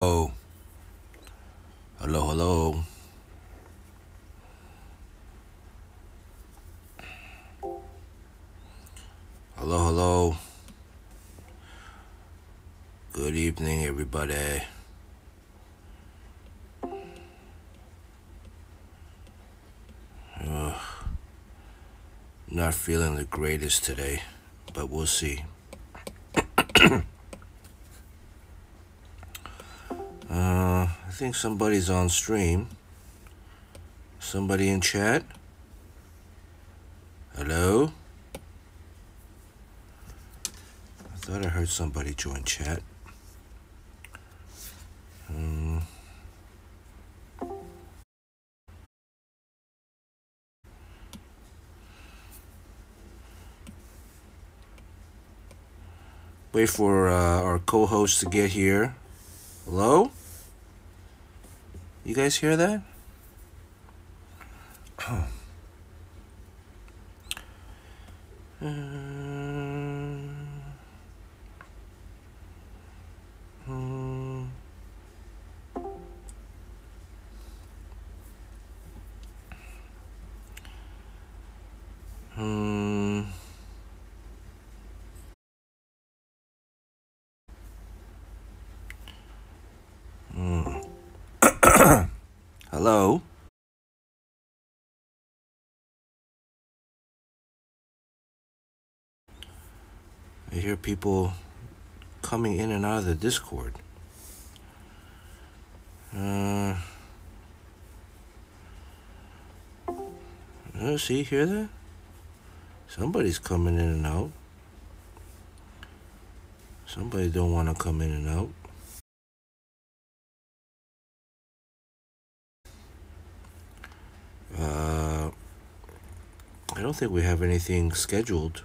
Oh, hello, hello. Hello, hello. Good evening, everybody. Not feeling the greatest today, but we'll see. I think somebody's on stream. Somebody in chat? Hello? I thought I heard somebody join chat. Wait for our co-host to get here. Hello? You guys hear that? Hello? I hear people coming in and out of the Discord. See, hear that? Somebody's coming in and out. Somebody don't want to come in and out. I don't think we have anything scheduled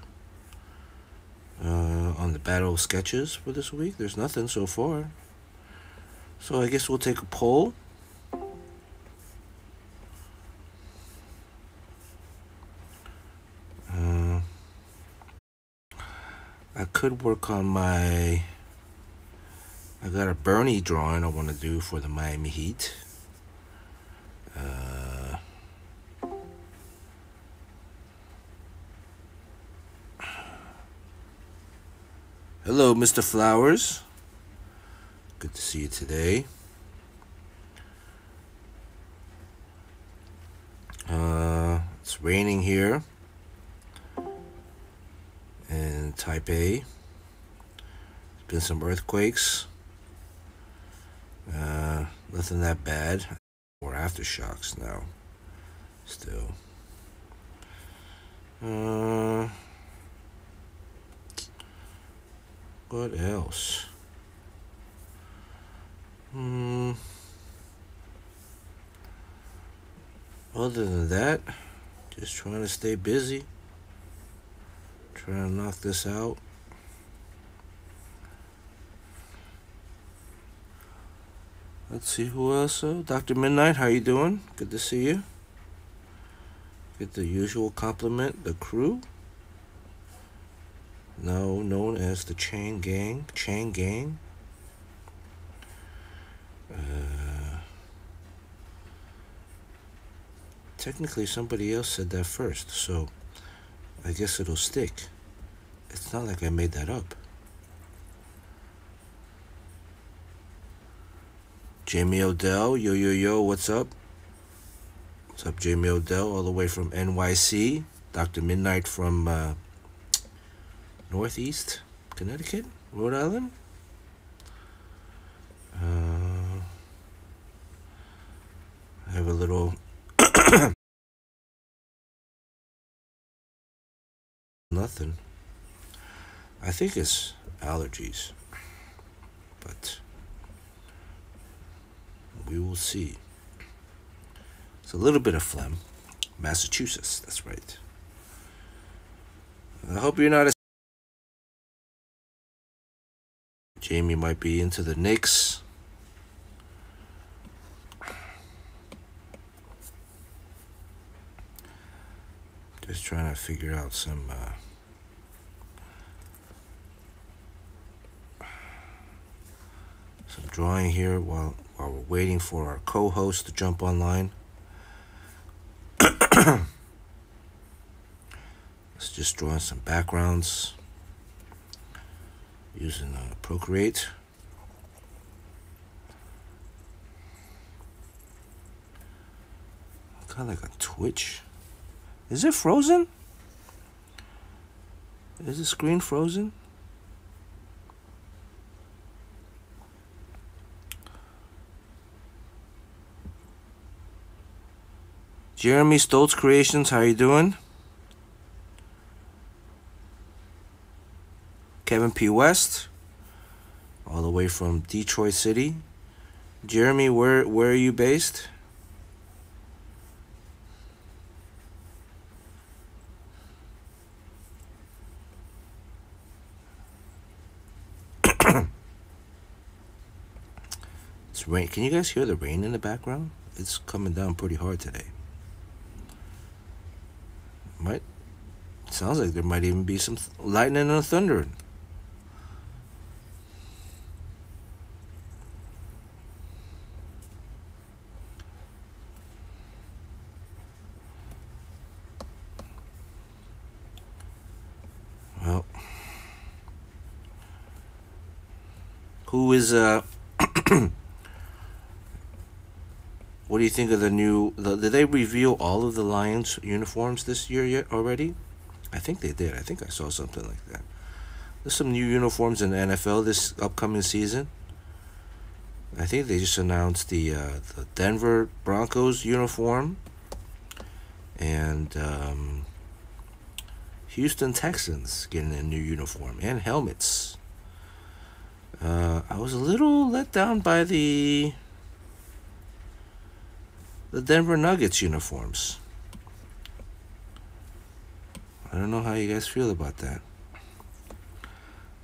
on the battle sketches for this week. There's nothing so far. So I guess we'll take a poll. I could work on my... I got a Burnie drawing I want to do for the Miami Heat. Hello, Mr. Flowers. Good to see you today. It's raining here in Taipei. There's been some earthquakes. Nothing that bad. We're aftershocks now. Still. What else? Other than that, just trying to stay busy. Trying to knock this out. Let's see who else. Dr. Midnight, how you doing? Good to see you. Get the usual compliment, the crew. Now known as the Chain Gang. Chain Gang. Technically, somebody else said that first, so I guess it'll stick. It's not like I made that up. Jamie O'Dell. Yo, yo, yo, what's up? What's up, Jamie O'Dell, all the way from NYC. Dr. Midnight from... Northeast Connecticut, Rhode Island. I have a little nothing. I think it's allergies, but we will see. It's a little bit of phlegm. Massachusetts, that's right. I hope you're not a... Jamie might be into the Knicks. Just trying to figure out some some drawing here while we're waiting for our co-host to jump online. Let's just draw some backgrounds using Procreate. Kind of like a Twitch. Is it frozen? Is the screen frozen? Jeremy Stoltz Creations, how you doing? Kevin P. West, all the way from Detroit City. Jeremy, where are you based? It's rain. Can you guys hear the rain in the background? It's coming down pretty hard today. Sounds like there might even be some lightning and thunder. Well, who is what do you think of the new? Did they reveal all of the Lions uniforms this year yet already? I think they did. I think I saw something like that. There's some new uniforms in the NFL this upcoming season. I think they just announced the Denver Broncos uniform and Houston Texans getting a new uniform and helmets. I was a little let down by the Denver Nuggets uniforms. I don't know how you guys feel about that.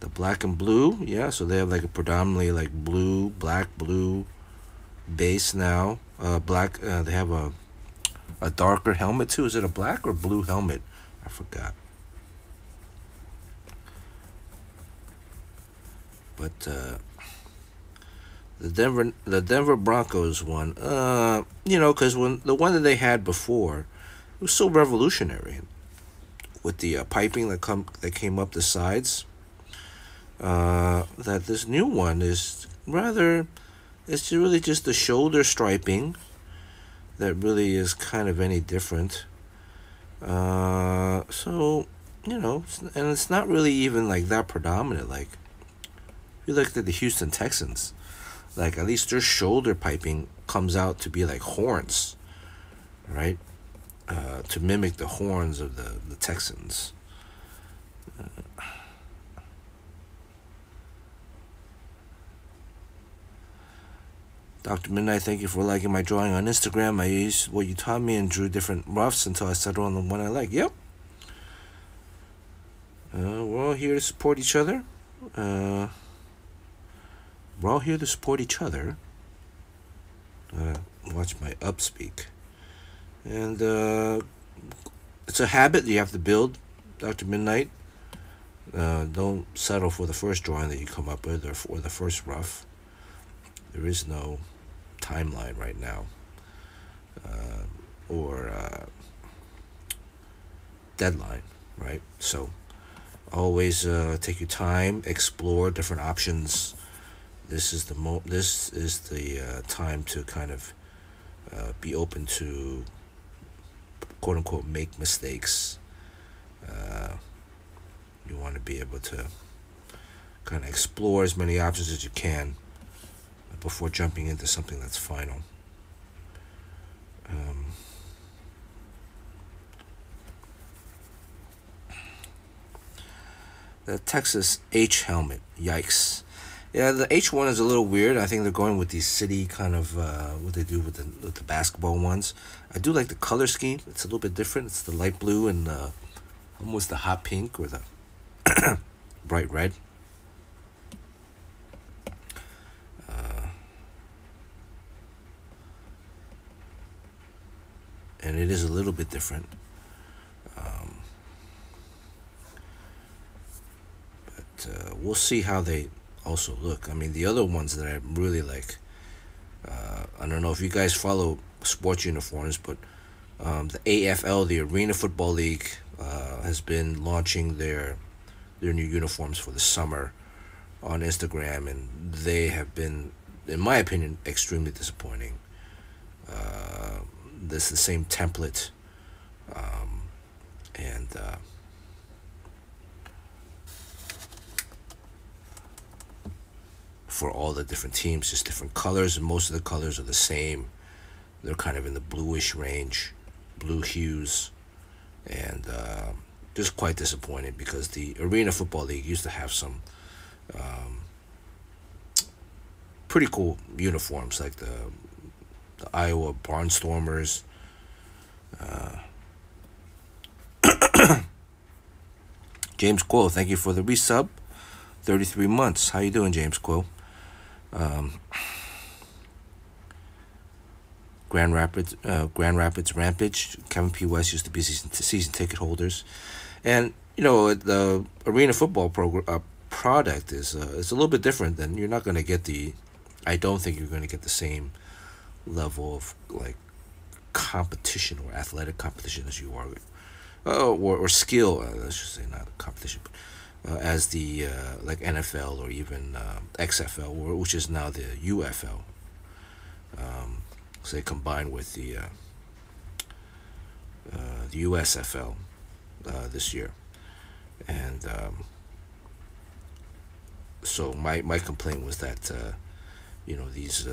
The black and blue, yeah, so they have like a predominantly like blue, black, blue base now. Black, they have a darker helmet too. Is it a black or blue helmet? I forgot. But the Denver Broncos one, you know, because when the one that they had before, it was so revolutionary. With the piping that came up the sides, that this new one is rather, it's really just the shoulder striping that really is kind of any different. So, you know, and it's not really even like that predominant. Like, if you look at the Houston Texans, like at least their shoulder piping comes out to be like horns, right? To mimic the horns of the Texans. Dr. Midnight, thank you for liking my drawing on Instagram. I used what you taught me and drew different roughs until I settled on the one I like. Yep. We're all here to support each other. Watch my upspeak. And it's a habit that you have to build, Dr. Midnight. Don't settle for the first drawing that you come up with or for the first rough. There is no timeline right now or deadline, right? So always take your time, explore different options. This is the time to kind of be open to, quote-unquote, make mistakes. You want to be able to kind of explore as many options as you can before jumping into something that's final. The Texas H helmet, yikes. Yeah, the H one is a little weird. I think they're going with these city kind of what they do with the basketball ones. I do like the color scheme. It's a little bit different. It's the light blue and almost the hot pink or the bright red. And it is a little bit different. But we'll see how they also look. I mean, the other ones that I really like, I don't know if you guys follow sports uniforms, but the AFL, the Arena Football League, has been launching their new uniforms for the summer on Instagram, and they have been, in my opinion, extremely disappointing. This the same template, and for all the different teams, just different colors, and most of the colors are the same. They're kind of in the bluish range, blue hues, and just quite disappointed, because the Arena Football League used to have some pretty cool uniforms, like the Iowa Barnstormers, James Quill, thank you for the resub, 33 months. How you doing, James Quill? Grand Rapids Rampage. Kevin P. West used to be season ticket holders, and you know the Arena Football product is it's a little bit different. Than you're not going to get the, I don't think you're going to get the same level of like competition or athletic competition as you are, or skill. Let's just say not competition, but as the like NFL or even XFL, or which is now the UFL. Say combined with the USFL this year, and so my complaint was that you know, these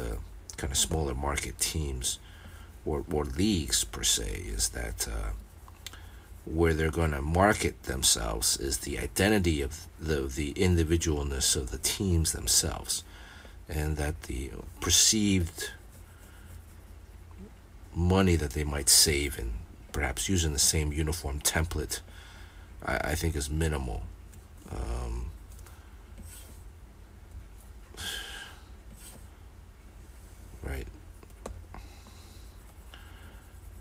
kind of smaller market teams or leagues per se, is that where they're going to market themselves is the identity of the individualness of the teams themselves, and that the perceived money that they might save and perhaps using the same uniform template, I think is minimal. Right.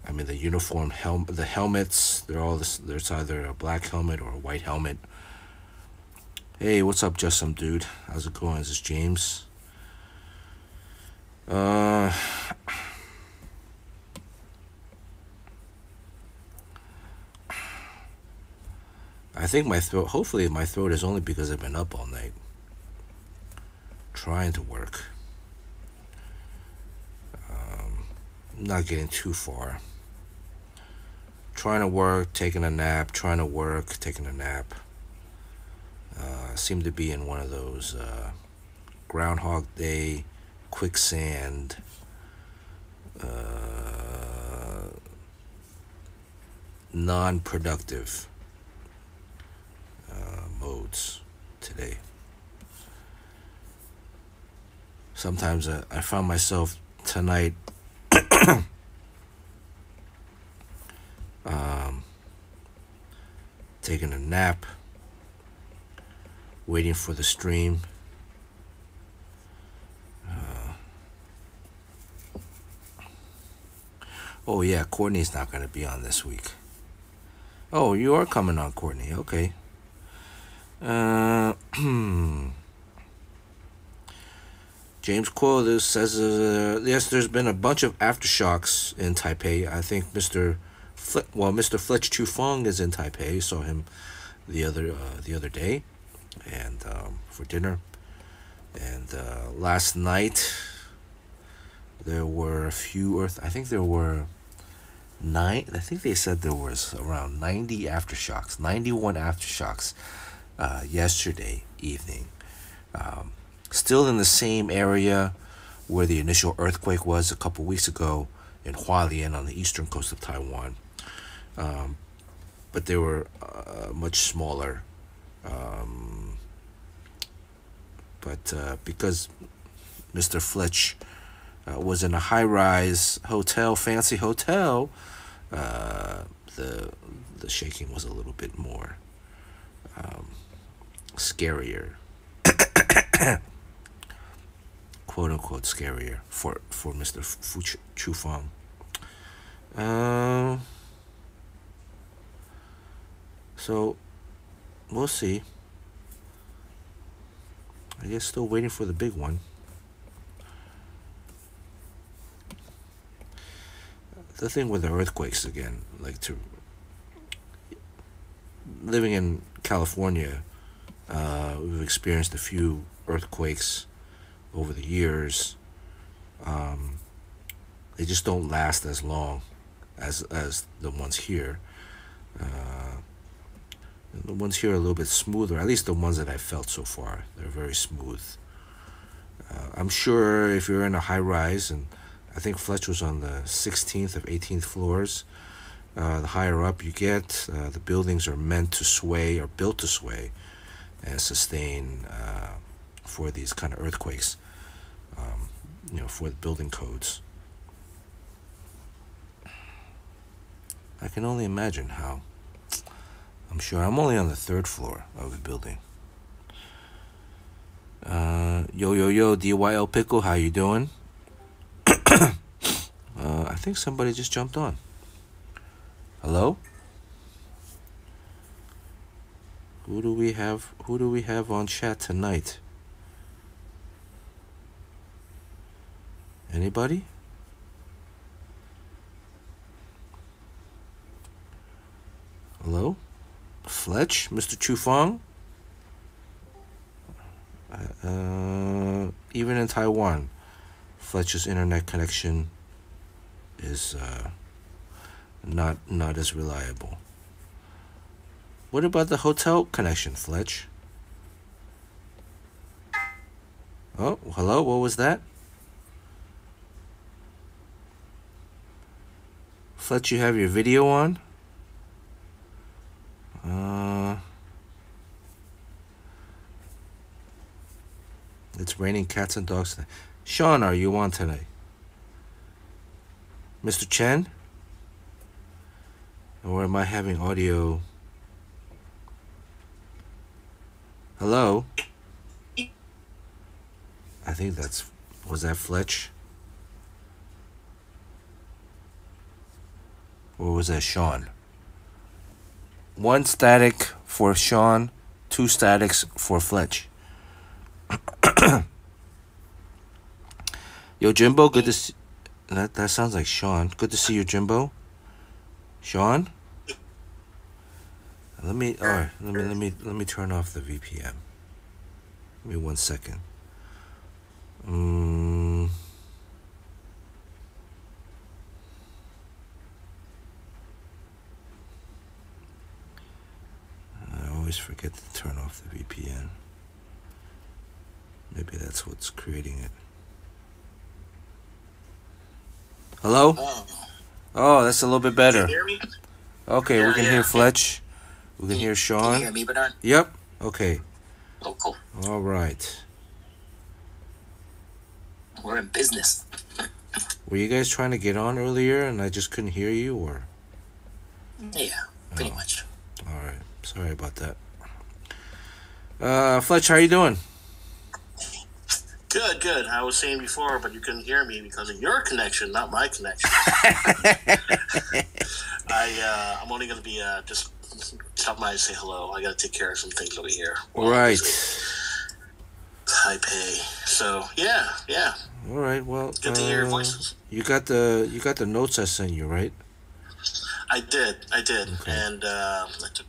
I mean, the uniform helmets, they're all this, there's either a black helmet or a white helmet. Hey, what's up, just some dude? How's it going? This is James. I think my throat, hopefully my throat is only because I've been up all night trying to work. Not getting too far. Trying to work, taking a nap, trying to work, taking a nap. Seem to be in one of those Groundhog Day, quicksand, non-productive modes today. Sometimes I found myself tonight taking a nap, waiting for the stream, oh yeah, Courtney's not going to be on this week. Oh, you are coming on, Courtney, okay. James Quill says, yes, there's been a bunch of aftershocks in Taipei. I think Mr. Fletch Chu Fong is in Taipei. Saw him the other day, and for dinner. And last night there were a few. I think there were 9. I think they said there was around 90 aftershocks, 91 aftershocks. Yesterday evening, still in the same area where the initial earthquake was a couple weeks ago in Hualien on the eastern coast of Taiwan, but they were much smaller, but because Mr. Fletch was in a high-rise hotel, fancy hotel, the shaking was a little bit more scarier, quote unquote scarier, for Mr. Chu Fong. So we'll see. I guess still waiting for the big one. The thing with the earthquakes again, like to living in California, we've experienced a few earthquakes over the years. They just don't last as long as the ones here. The ones here are a little bit smoother, at least the ones that I felt so far. They're very smooth. I'm sure if you're in a high-rise, and I think Fletch was on the 16th of 18th floors, the higher up you get, the buildings are meant to sway or built to sway and sustain for these kind of earthquakes, you know, for the building codes. I can only imagine how. I'm sure I'm only on the 3rd floor of the building. Yo, DYL Pickle, how you doing? I think somebody just jumped on. Hello? Who do we have on chat tonight? Anybody? Hello? Fletch, Mr. Chu Fong. Even in Taiwan, Fletch's internet connection is not as reliable. What about the hotel connection, Fletch? Oh, hello. What was that? Fletch, you have your video on? It's raining cats and dogs today. Sean, are you on tonight? Mr. Chen? Or am I having audio? Hello? I think that's... Was that Fletch? Or was that Sean? 1 static for Sean, 2 statics for Fletch. Yo, Jimbo, good to see... That sounds like Sean. Good to see you, Jimbo. Sean? Let me turn off the VPN. Give me 1 second. I always forget to turn off the VPN. Maybe that's what's creating it. Hello? Oh, that's a little bit better. Can you hear me? Okay, yeah, we can hear Fletch. We can hear Sean. Can you hear me, Bernard? Yep. Okay. Oh, cool. All right. We're in business. Were you guys trying to get on earlier and I just couldn't hear you, or? Yeah, pretty much. All right. Sorry about that. Fletch, how you doing? Good, good. I was saying before, but you couldn't hear me because of your connection, not my connection. I'm only going to be just stop by and say hello. I got to take care of some things over here. All right. Taipei. So yeah. All right. Well, good to hear your voices. You got the notes I sent you, right? I did, okay. And I took,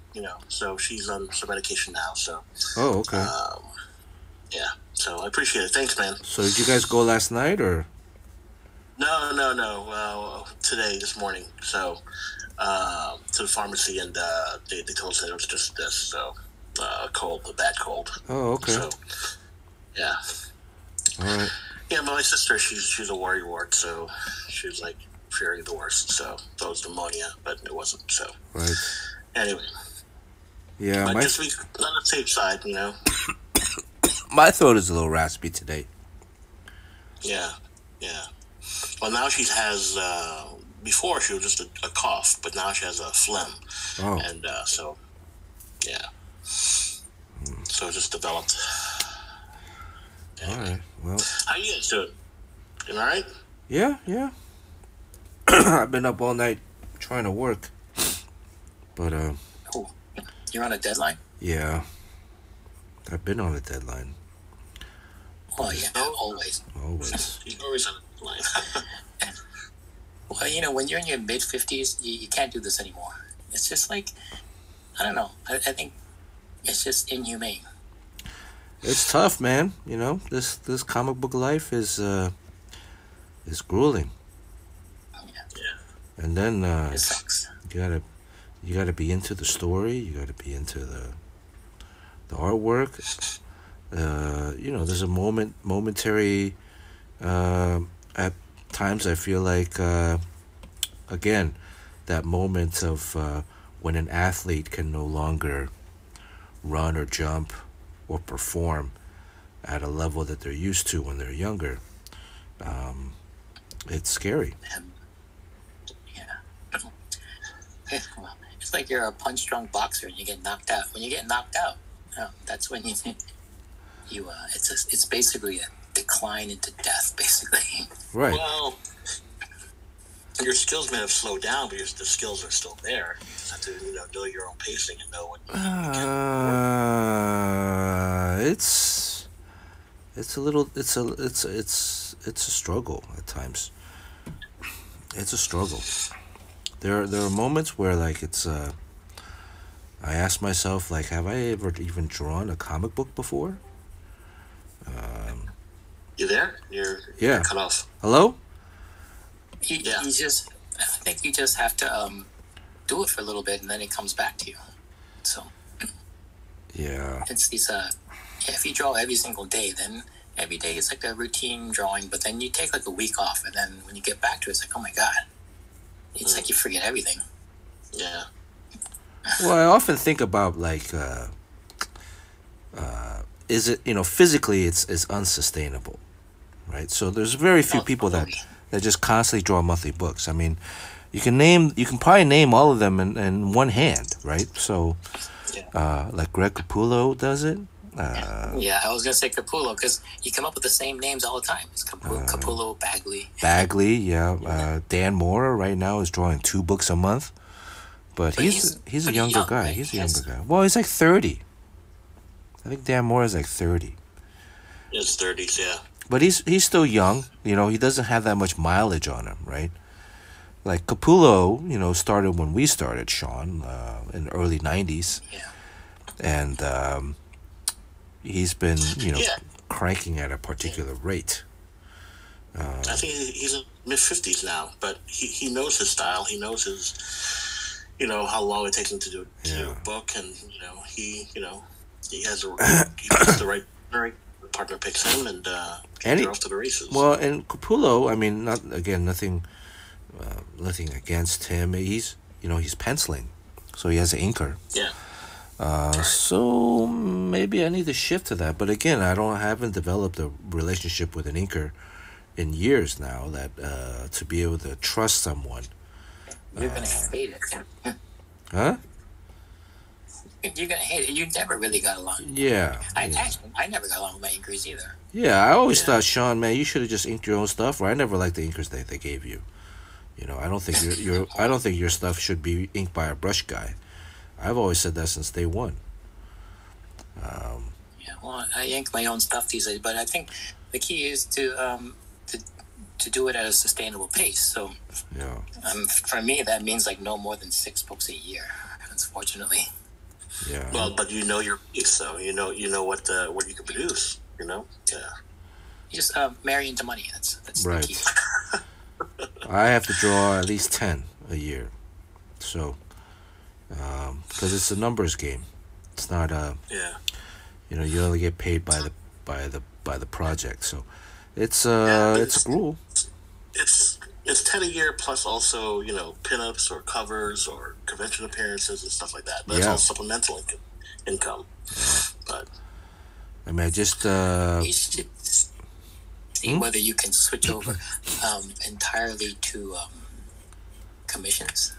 so she's on some medication now. So. Oh, okay. Yeah. So I appreciate it. Thanks, man. So did you guys go last night, or? No. Well, this morning. So, to the pharmacy, and they told us that it was just this. So, a bad cold. Oh, okay. So, yeah. All right. Yeah, my sister, she's a warrior ward, so she was like fearing the worst. So that was pneumonia, but it wasn't. So. Right. Anyway. Yeah. But just be on the safe side, My throat is a little raspy today. Yeah. Well, now she has, before she was just a cough, but now she has a phlegm. Oh. And so, yeah. So it just developed. Anyway. All right, well. How you guys doing? You all right? Yeah. I've been up all night trying to work. But, You're on a deadline? Yeah. I've been on a deadline. Oh, yeah, always. Always. There's no reason to lie. Well, you know, when you're in your mid-50s, you can't do this anymore. It's just like, I don't know. I think it's just inhumane. It's tough, man. You know, this comic book life is grueling. Yeah. And then it sucks. You gotta be into the story. You gotta be into the artwork. You know, there's a momentary. At times, I feel like again, that moment of when an athlete can no longer run or jump or perform at a level that they're used to when they're younger. It's scary. Yeah. It's like you're a punch-drunk boxer and you get knocked out. When you get knocked out, you know, that's when you it's basically a decline into death, basically. Right. Well, your skills may have slowed down, but the skills are still there. You have to, you know your own pacing and know when you can work. It's a struggle at times. It's a struggle. There are moments where, like, it's I ask myself, like, have I ever even drawn a comic book before? You there? You're cut off. Hello? You just, I think you just have to do it for a little bit, and then it comes back to you. So yeah, it's these if you draw every single day, then every day it's like a routine drawing, but then you take like a week off, and then when you get back to it, it's like, oh my god, it's like you forget everything. Yeah. Well, I often think about, like, is it, you know, physically it's unsustainable, right? So there's very few people that just constantly draw monthly books. I mean, you can probably name all of them in one hand, right? So, like Greg Capullo does it. Yeah, I was gonna say Capullo because you come up with the same names all the time. It's Capullo, Bagley, yeah. Dan Mora right now is drawing 2 books a month, but he's a younger guy. Right? He's a younger guy. Well, he's like 30. I think Dan Mora is like 30. His 30s, yeah. But he's still young, you know. He doesn't have that much mileage on him, right? Like Capullo, you know, started when we started, Sean, in the early 90s. Yeah. And he's been, you know, cranking at a particular rate. I think he's in mid-50s now, but he knows his style. He knows his, you know, how long it takes him to do a book, and, you know, he has the right partner picks him, and they're off to the races. Well, and Capullo, I mean, nothing against him. He's, you know, he's penciling, so he has an inker. Yeah. So maybe I need to shift to that. But again, I haven't developed a relationship with an inker in years now, that to be able to trust someone. You're gonna hate it. Huh? You're gonna hate it. You never really got along. Yeah. I never got along with my inkers either. Yeah, I always thought, Sean, man, you should have just inked your own stuff. Or I never liked the inkers that they gave you. You know, I don't think your stuff should be inked by a brush guy. I've always said that since day one. Yeah, well, I ink my own stuff these days, but I think the key is to do it at a sustainable pace. So yeah. For me, that means like no more than 6 books a year, unfortunately. Yeah. Well, but you know your piece, so you know what you can produce. You know. Yeah. You just marry into money. That's right. The key. I have to draw at least 10 a year, so. Because it's a numbers game. It's not you know, you only get paid by the project. So it's it's gruel. It's 10 a year plus also, you know, pinups or covers or convention appearances and stuff like that. But it's all supplemental income. Yeah. But I mean, I just you should see whether you can switch over entirely to commissions.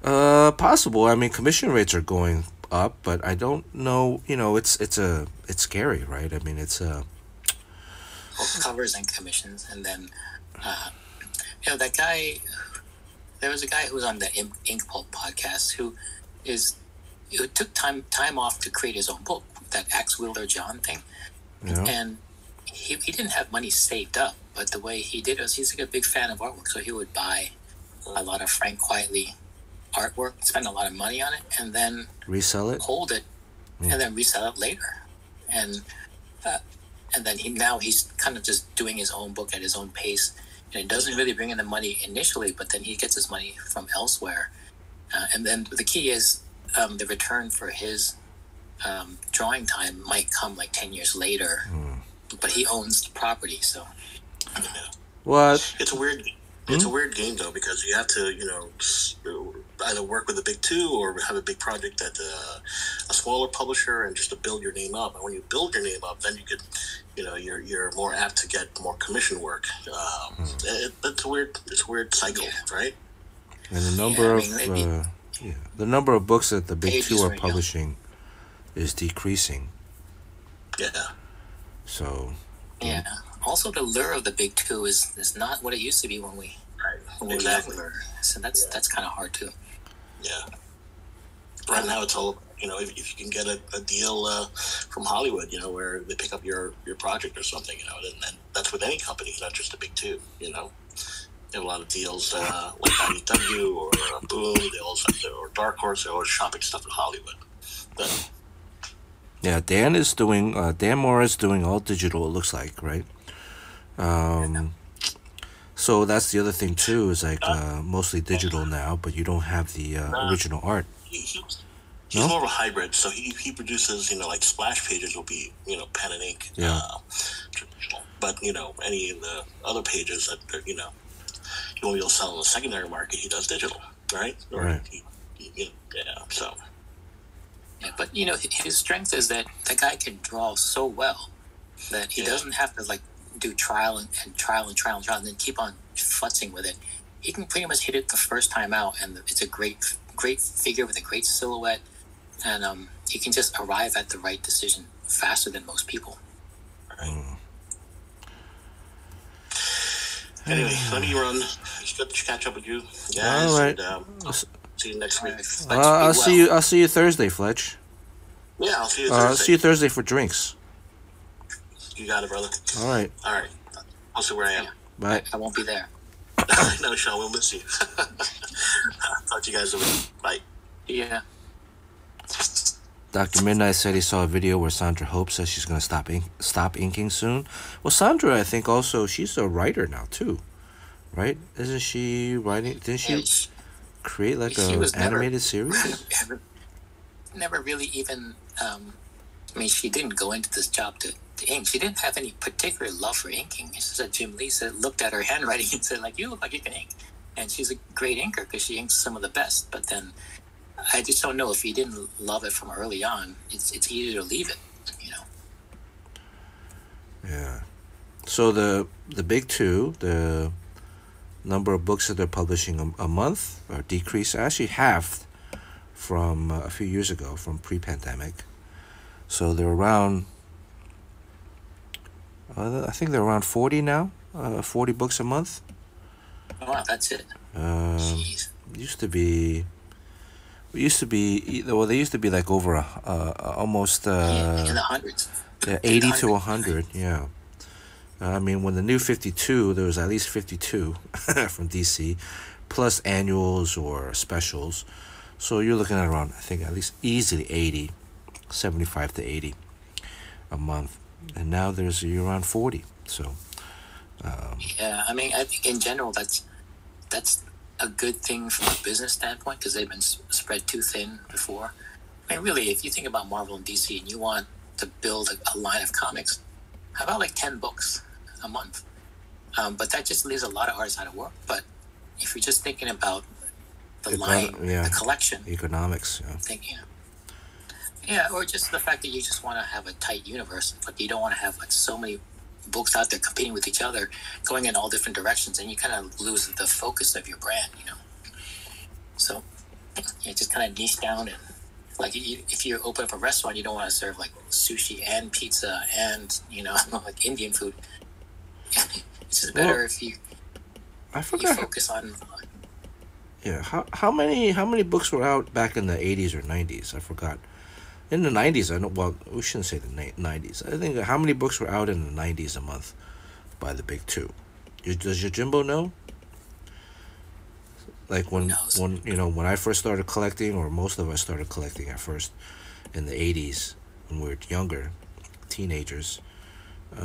Possible. I mean, commission rates are going up, but I don't know. You know, it's scary, right? I mean, it's well, covers and commissions, and then you know that guy. There was a guy who was on the Ink Pulp podcast who took time off to create his own book, that Axe Wielder John thing, and he didn't have money saved up, but the way he did it was he's like a big fan of artwork, so he would buy a lot of Frank Quietly artwork, spend a lot of money on it, and then resell it, hold it, and then resell it later. And then he's kind of just doing his own book at his own pace, and it doesn't really bring in the money initially, but then he gets his money from elsewhere. And then the key is the return for his drawing time might come like 10 years later, but he owns the property, so. What? It's weird. It's a weird game, though, because you have to, either work with a big two or have a big project at a smaller publisher, and just to build your name up. And when you build your name up, then you could, you're more apt to get more commission work. It's a weird cycle, right? And the number the number of books that the big two are publishing is decreasing. Yeah. So. Yeah. Also, the lure of the big two is not what it used to be when we were younger. So that's kind of hard too. Yeah. Right now, it's all if you can get a deal from Hollywood, where they pick up your project or something, and that's with any company, not just the big two. They have a lot of deals like IDW or Boom, or Dark Horse, or shopping stuff in Hollywood. But, yeah, Dan Moore is doing all digital, it looks like, right? So that's the other thing too, is like mostly digital now, but you don't have the original art. He's more of a hybrid, so he produces like splash pages will be pen and ink, traditional, but any of the other pages that you won't be able to sell in the secondary market, he does digital, right? Or right. So. Yeah, but his strength is that the guy can draw so well that he doesn't have to do trial and trial and then keep on futzing with it. He can pretty much hit it the first time out, and it's a great figure with a great silhouette, and he can just arrive at the right decision faster than most people. Right. Anyway, let me run. It's good to catch up with you guys. All right. I'll see you next week. I'll see you Thursday, Fletch. Yeah, I'll see you Thursday. I'll see you Thursday for drinks. You got it, brother. All right. All right. I'll see where I am. Bye. I won't be there. No, Sean, we'll miss you. Talk to you guys later. Bye. Yeah. Dr. Midnight said he saw a video where Sandra Hope says she's going to stop inking soon. Well, Sandra, I think also, she's a writer now, too. Right? Isn't she writing? Didn't she create an animated series? Never really even... she didn't go into this job to ink. She didn't have any particular love for inking. She said Jim Lee looked at her handwriting and said, you look like you can ink. And she's a great inker because she inks some of the best. But then... I just don't know if he didn't love it from early on. It's easier to leave it, Yeah. So the big two, the number of books that they're publishing a month are decreased, actually halved from a few years ago, from pre-pandemic. So they're around. I think they're around 40 now. 40 books a month. Wow, that's it. Used to be. They used to be like over almost in the hundreds. 80 to 100, yeah. I mean, when the new 52, there was at least 52 from DC, plus annuals or specials. So you're looking at around, I think, at least easily 80, 75 to 80 a month. And now you're around 40. So. Yeah, I mean, I think in general that's a good thing from a business standpoint, because they've been spread too thin before. I mean, really, if you think about Marvel and DC and you want to build a line of comics, how about 10 books a month? But that just leaves a lot of artists out of work. But if you're just thinking about the line, the collection. Economics, yeah. Yeah, or just the fact that you just want to have a tight universe, but you don't want to have so many books out there competing with each other, going in all different directions, and you kind of lose the focus of your brand, so you just kind of niche down. And if you open up a restaurant, you don't want to serve sushi and pizza and Indian food. It's just better if you focus on how many books were out back in the 80s or 90s. I forgot in the 90s, I know, well, we shouldn't say the 90s. I think, how many books were out in the 90s a month by the big two? Does Yojimbo know? Like when you know, when I first started collecting, or most of us started collecting at first in the 80s when we were younger, teenagers, there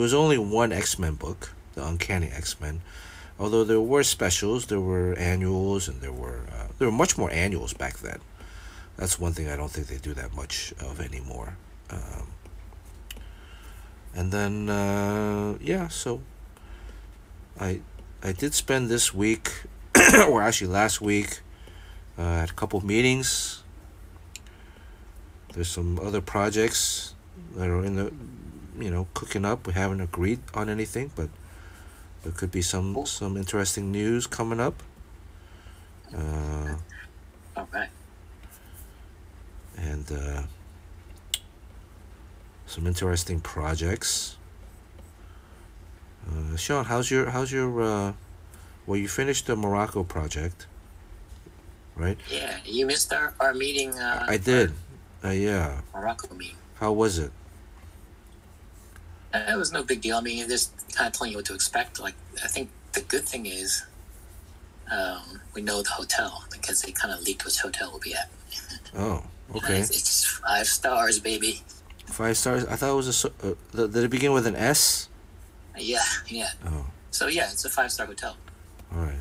was only one X-Men book, the Uncanny X-Men. Although there were specials, there were annuals, and there were much more annuals back then. That's one thing I don't think they do that much of anymore. And then, yeah, so I did spend this week, or actually last week, at a couple of meetings. There's some other projects that are in the, you know, cooking up. We haven't agreed on anything, but there could be some interesting news coming up. Okay. And some interesting projects. Sean, how's your well, you finished the Morocco project, right? Yeah, you missed our meeting. I did. Yeah. Morocco meeting. How was it? It was no big deal. I mean, just kind of telling you what to expect. Like, I think the good thing is, we know the hotel because they kind of leaked which hotel we'll be at. Oh, okay. It's 5 stars, baby. 5 stars. I thought it was a. Did it begin with an S? Yeah, yeah. Oh. So yeah, it's a 5-star hotel. All right.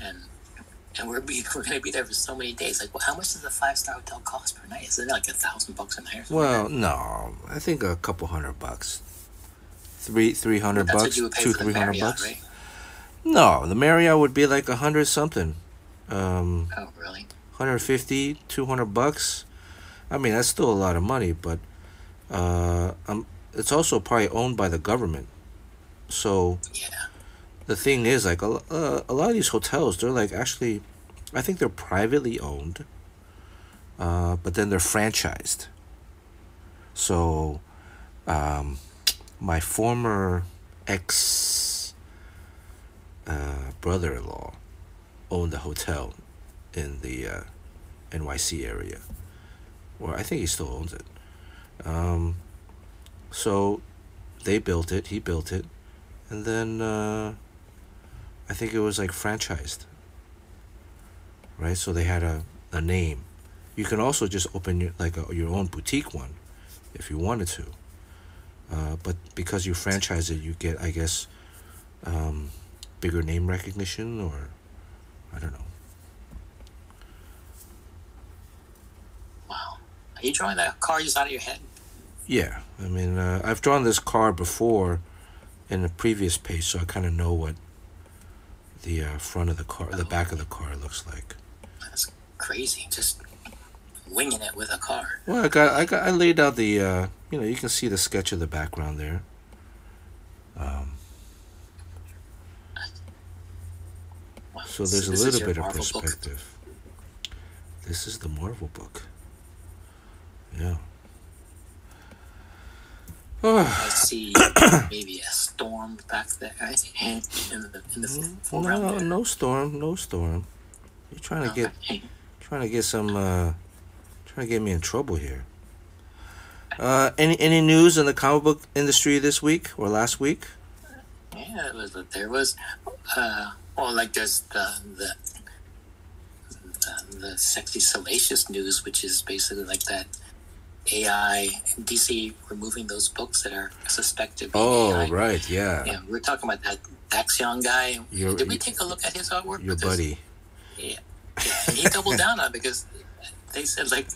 And we're gonna be there for so many days. Like, well, how much does a 5-star hotel cost per night? Is it like $1,000 a night or something? Well, no, I think a couple $100. $300, $200-$300. Right? No, the Marriott would be like $100 something. Oh really? $150, $200. I mean, that's still a lot of money, but it's also probably owned by the government. So yeah. The thing is, like a lot of these hotels, they're like actually, I think they're privately owned. But then they're franchised. So, my former ex brother-in-law owned a hotel in the NYC area. Well, I think he still owns it. So they built it, he built it, and then I think it was like franchised, right? So they had a name. You can also just open your own boutique one if you wanted to. But because you franchise it, you get, I guess, bigger name recognition, or I don't know. Wow. Are you drawing that car just out of your head? Yeah. I mean, I've drawn this car before in a previous page, so I kind of know what the front of the car, the back of the car looks like. That's crazy. Just winging it with a car. Well, I laid out the you know, you can see the sketch of the background there. So there's a little bit of perspective. This is the Marvel book. Yeah. I see maybe a storm back there in the foreground. No, no storm, no storm. You're trying to get some trying to get me in trouble here. Any news in the comic book industry this week or last week? Yeah, there's the sexy salacious news, which is basically like that AI DC removing those books that are suspected. Oh, AI. Right, yeah. Yeah, we're talking about that Daxion guy. Did we take a look at his artwork? Your buddy. Yeah, yeah, and he doubled down on it because they said like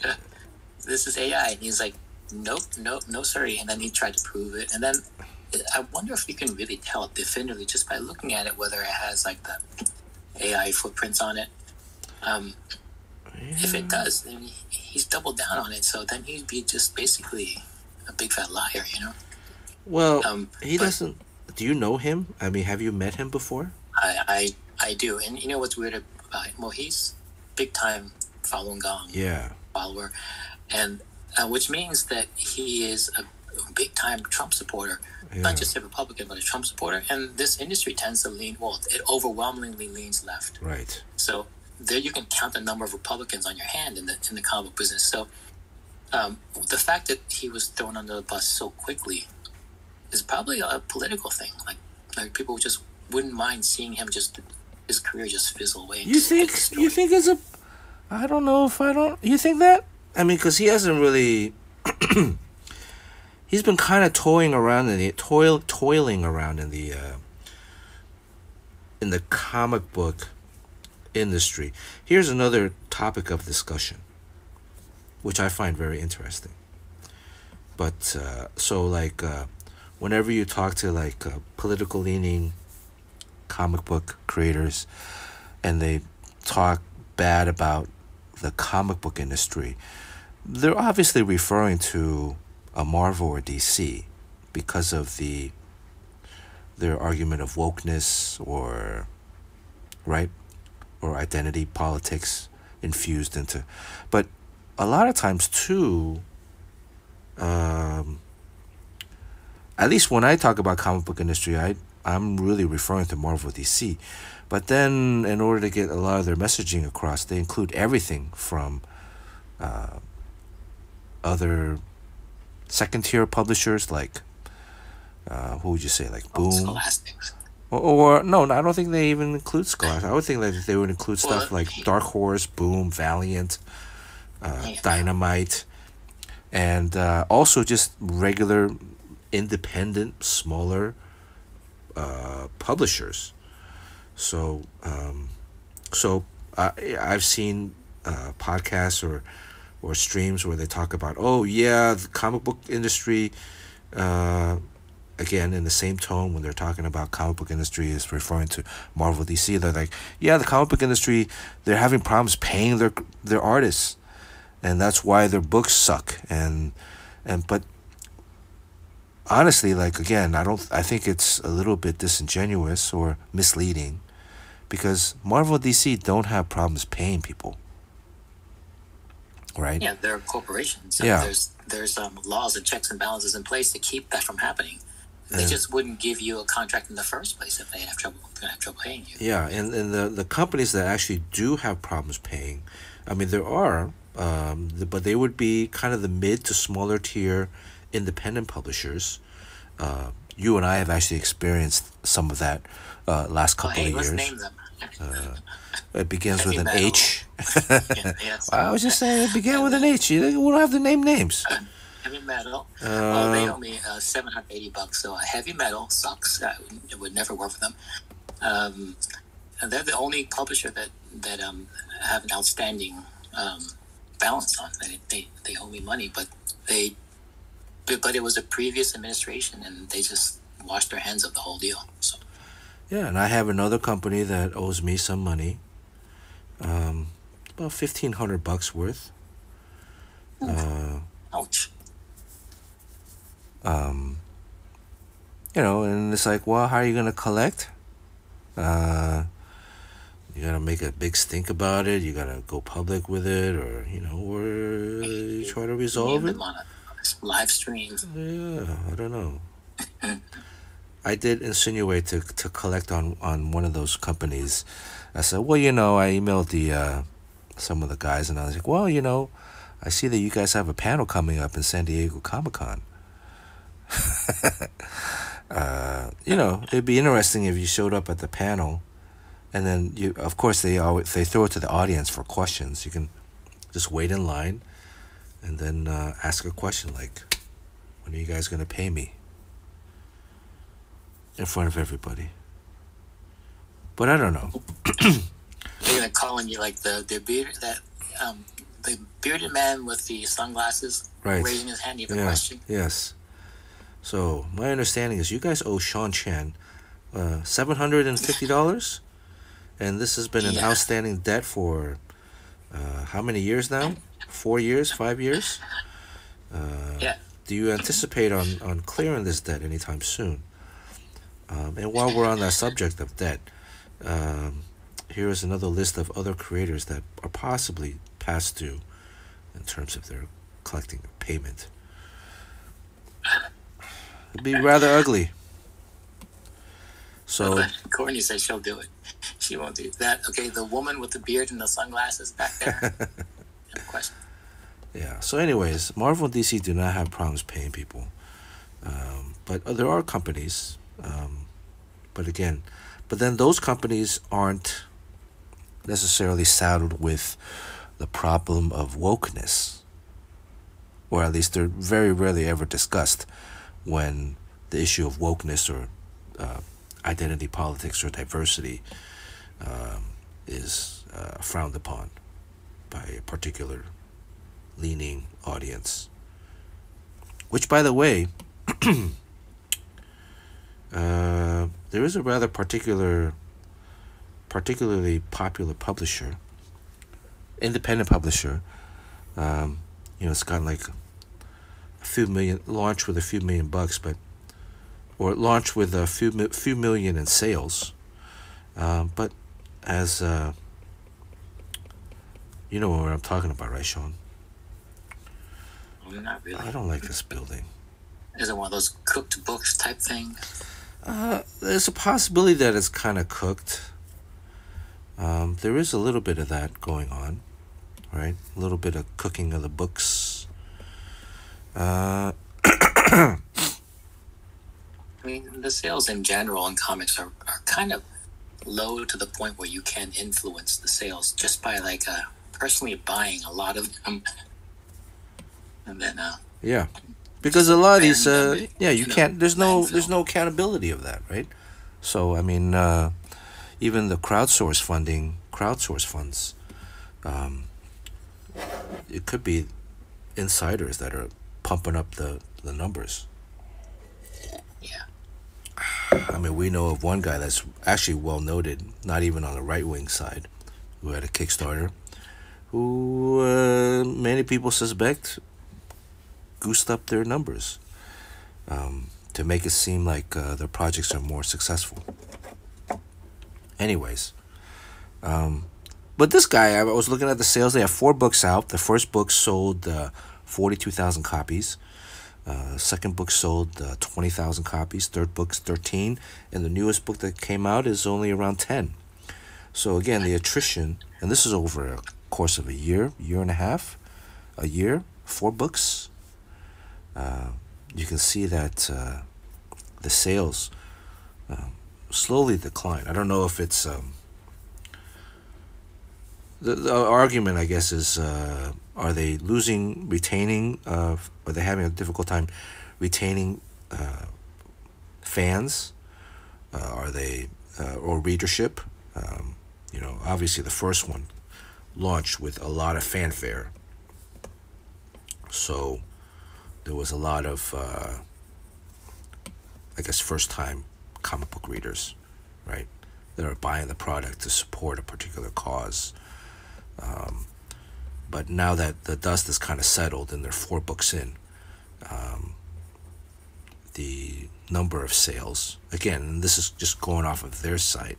this is AI, and he's like, Nope, no, sorry. And then he tried to prove it. And then I wonder if you can really tell definitively just by looking at it whether it has like the AI footprints on it. Yeah. If it does, then he's doubled down on it. So then he'd be just basically a big fat liar, you know? Well, doesn't. Do you know him? I mean, have you met him before? I do. And you know what's weird about him? Well, he's big time Falun Gong follower. And which means that he is a big-time Trump supporter, not just a Republican, but a Trump supporter. And this industry tends to lean, well, it overwhelmingly leans left. Right. So there you can count the number of Republicans on your hand in the comic book business. So The fact that he was thrown under the bus so quickly is probably a political thing. Like people just wouldn't mind seeing him just his career just fizzle away. You think it's a? I don't know if I don't. You think that? I mean, because he hasn't really. He's been kind of toiling around in the comic book industry. Here's another topic of discussion, which I find very interesting. But whenever you talk to political leaning comic book creators, and they talk bad about the comic book industry, they're obviously referring to a Marvel or DC because of their argument of wokeness or or identity politics infused into. But a lot of times too, at least when I talk about comic book industry, I'm really referring to Marvel, DC. But then in order to get a lot of their messaging across, they include everything from other second-tier publishers like, who would you say, like Boom? Scholastics. Or no, I don't think they even include Scholastics. I would think that they would include stuff like Dark Horse, Boom, Valiant, Dynamite, and also just regular, independent, smaller publishers. So, I've seen podcasts or streams where they talk about, oh yeah, the comic book industry, again, in the same tone when they're talking about comic book industry is referring to Marvel, DC. They're like, yeah, the comic book industry, they're having problems paying their artists, and that's why their books suck. But honestly, again, I think it's a little bit disingenuous or misleading, because Marvel, DC don't have problems paying people. Right. Yeah, they're corporations. So yeah. There's laws and checks and balances in place to keep that from happening. They just wouldn't give you a contract in the first place if they're gonna have trouble paying you. Yeah, and the companies that actually do have problems paying, I mean there are, but they would be kind of the mid to smaller tier independent publishers. You and I have actually experienced some of that last couple of years. Let's name them. It begins with an H. I was just saying it began with an H. We don't have to name names. Heavy metal. They owe me $780. So heavy metal sucks. It would never work for them. And they're the only publisher that have an outstanding balance on. They owe me money, but it was a previous administration, and they just washed their hands of the whole deal. So. Yeah, and I have another company that owes me some money, about $1,500 worth. Ouch. And it's like, well, how are you gonna collect? You gotta make a big stink about it. You gotta go public with it, or or try to resolve it. On a live stream. Yeah, I don't know. I did insinuate to collect on one of those companies. I said, well, I emailed some of the guys, and I was like, well, I see that you guys have a panel coming up in San Diego Comic-Con. It'd be interesting if you showed up at the panel, and then of course they throw it to the audience for questions. You can just wait in line, and then ask a question like, when are you guys gonna pay me? In front of everybody. But I don't know. They're gonna call on you like the bearded man with the sunglasses, right, raising his hand. You have a question? Yes. So my understanding is you guys owe Sean Chen $750, and this has been an outstanding debt for how many years now? 4 years? 5 years? Do you anticipate on clearing this debt anytime soon? And while we're on that subject of debt, here is another list of other creators that are possibly past due in terms of their collecting payment. It'd be rather ugly. So Courtney said she'll do it. She won't do that. Okay, the woman with the beard and the sunglasses back there. No question. Yeah, so anyways, Marvel and DC do not have problems paying people. But there are companies, but then those companies aren't necessarily saddled with the problem of wokeness, or at least they're very rarely ever discussed when the issue of wokeness or identity politics or diversity is frowned upon by a particular leaning audience. Which, by the way, there is a rather particularly popular publisher, independent publisher. You know, it's got like a few million, launched with a few million bucks, but, or launched with a few million in sales. But as, you know what I'm talking about, right, Sean? Not really. I don't like this building. Is it one of those cooked books type thing? There's a possibility that it's kind of cooked. There is a little bit of that going on, right? A little bit of cooking of the books. I mean, the sales in general in comics are kind of low to the point where you can influence the sales just by, like, personally buying a lot of them. And then, yeah, because a lot of these, yeah, you can't, there's no accountability of that, right? So, I mean, even the crowdsource funds, it could be insiders that are pumping up the numbers. Yeah. I mean, we know of one guy that's actually well noted, not even on the right-wing side, who had a Kickstarter, who many people suspect goosed up their numbers to make it seem like their projects are more successful. Anyways, but this guy, I was looking at the sales. They have 4 books out. The first book sold 42,000 copies. Second book sold 20,000 copies. Third book's 13, and the newest book that came out is only around 10. So again, the attrition, and this is over a course of a year, year and a half, a year, 4 books. You can see that the sales slowly decline. I don't know if it's the argument, I guess, is are they losing, retaining, are they having a difficult time retaining fans? Are they or readership? You know, obviously the first one launched with a lot of fanfare, so there was a lot of, I guess, first-time comic book readers, right, that are buying the product to support a particular cause. But now that the dust is kind of settled and they're 4 books in, the number of sales, again, and this is just going off of their site,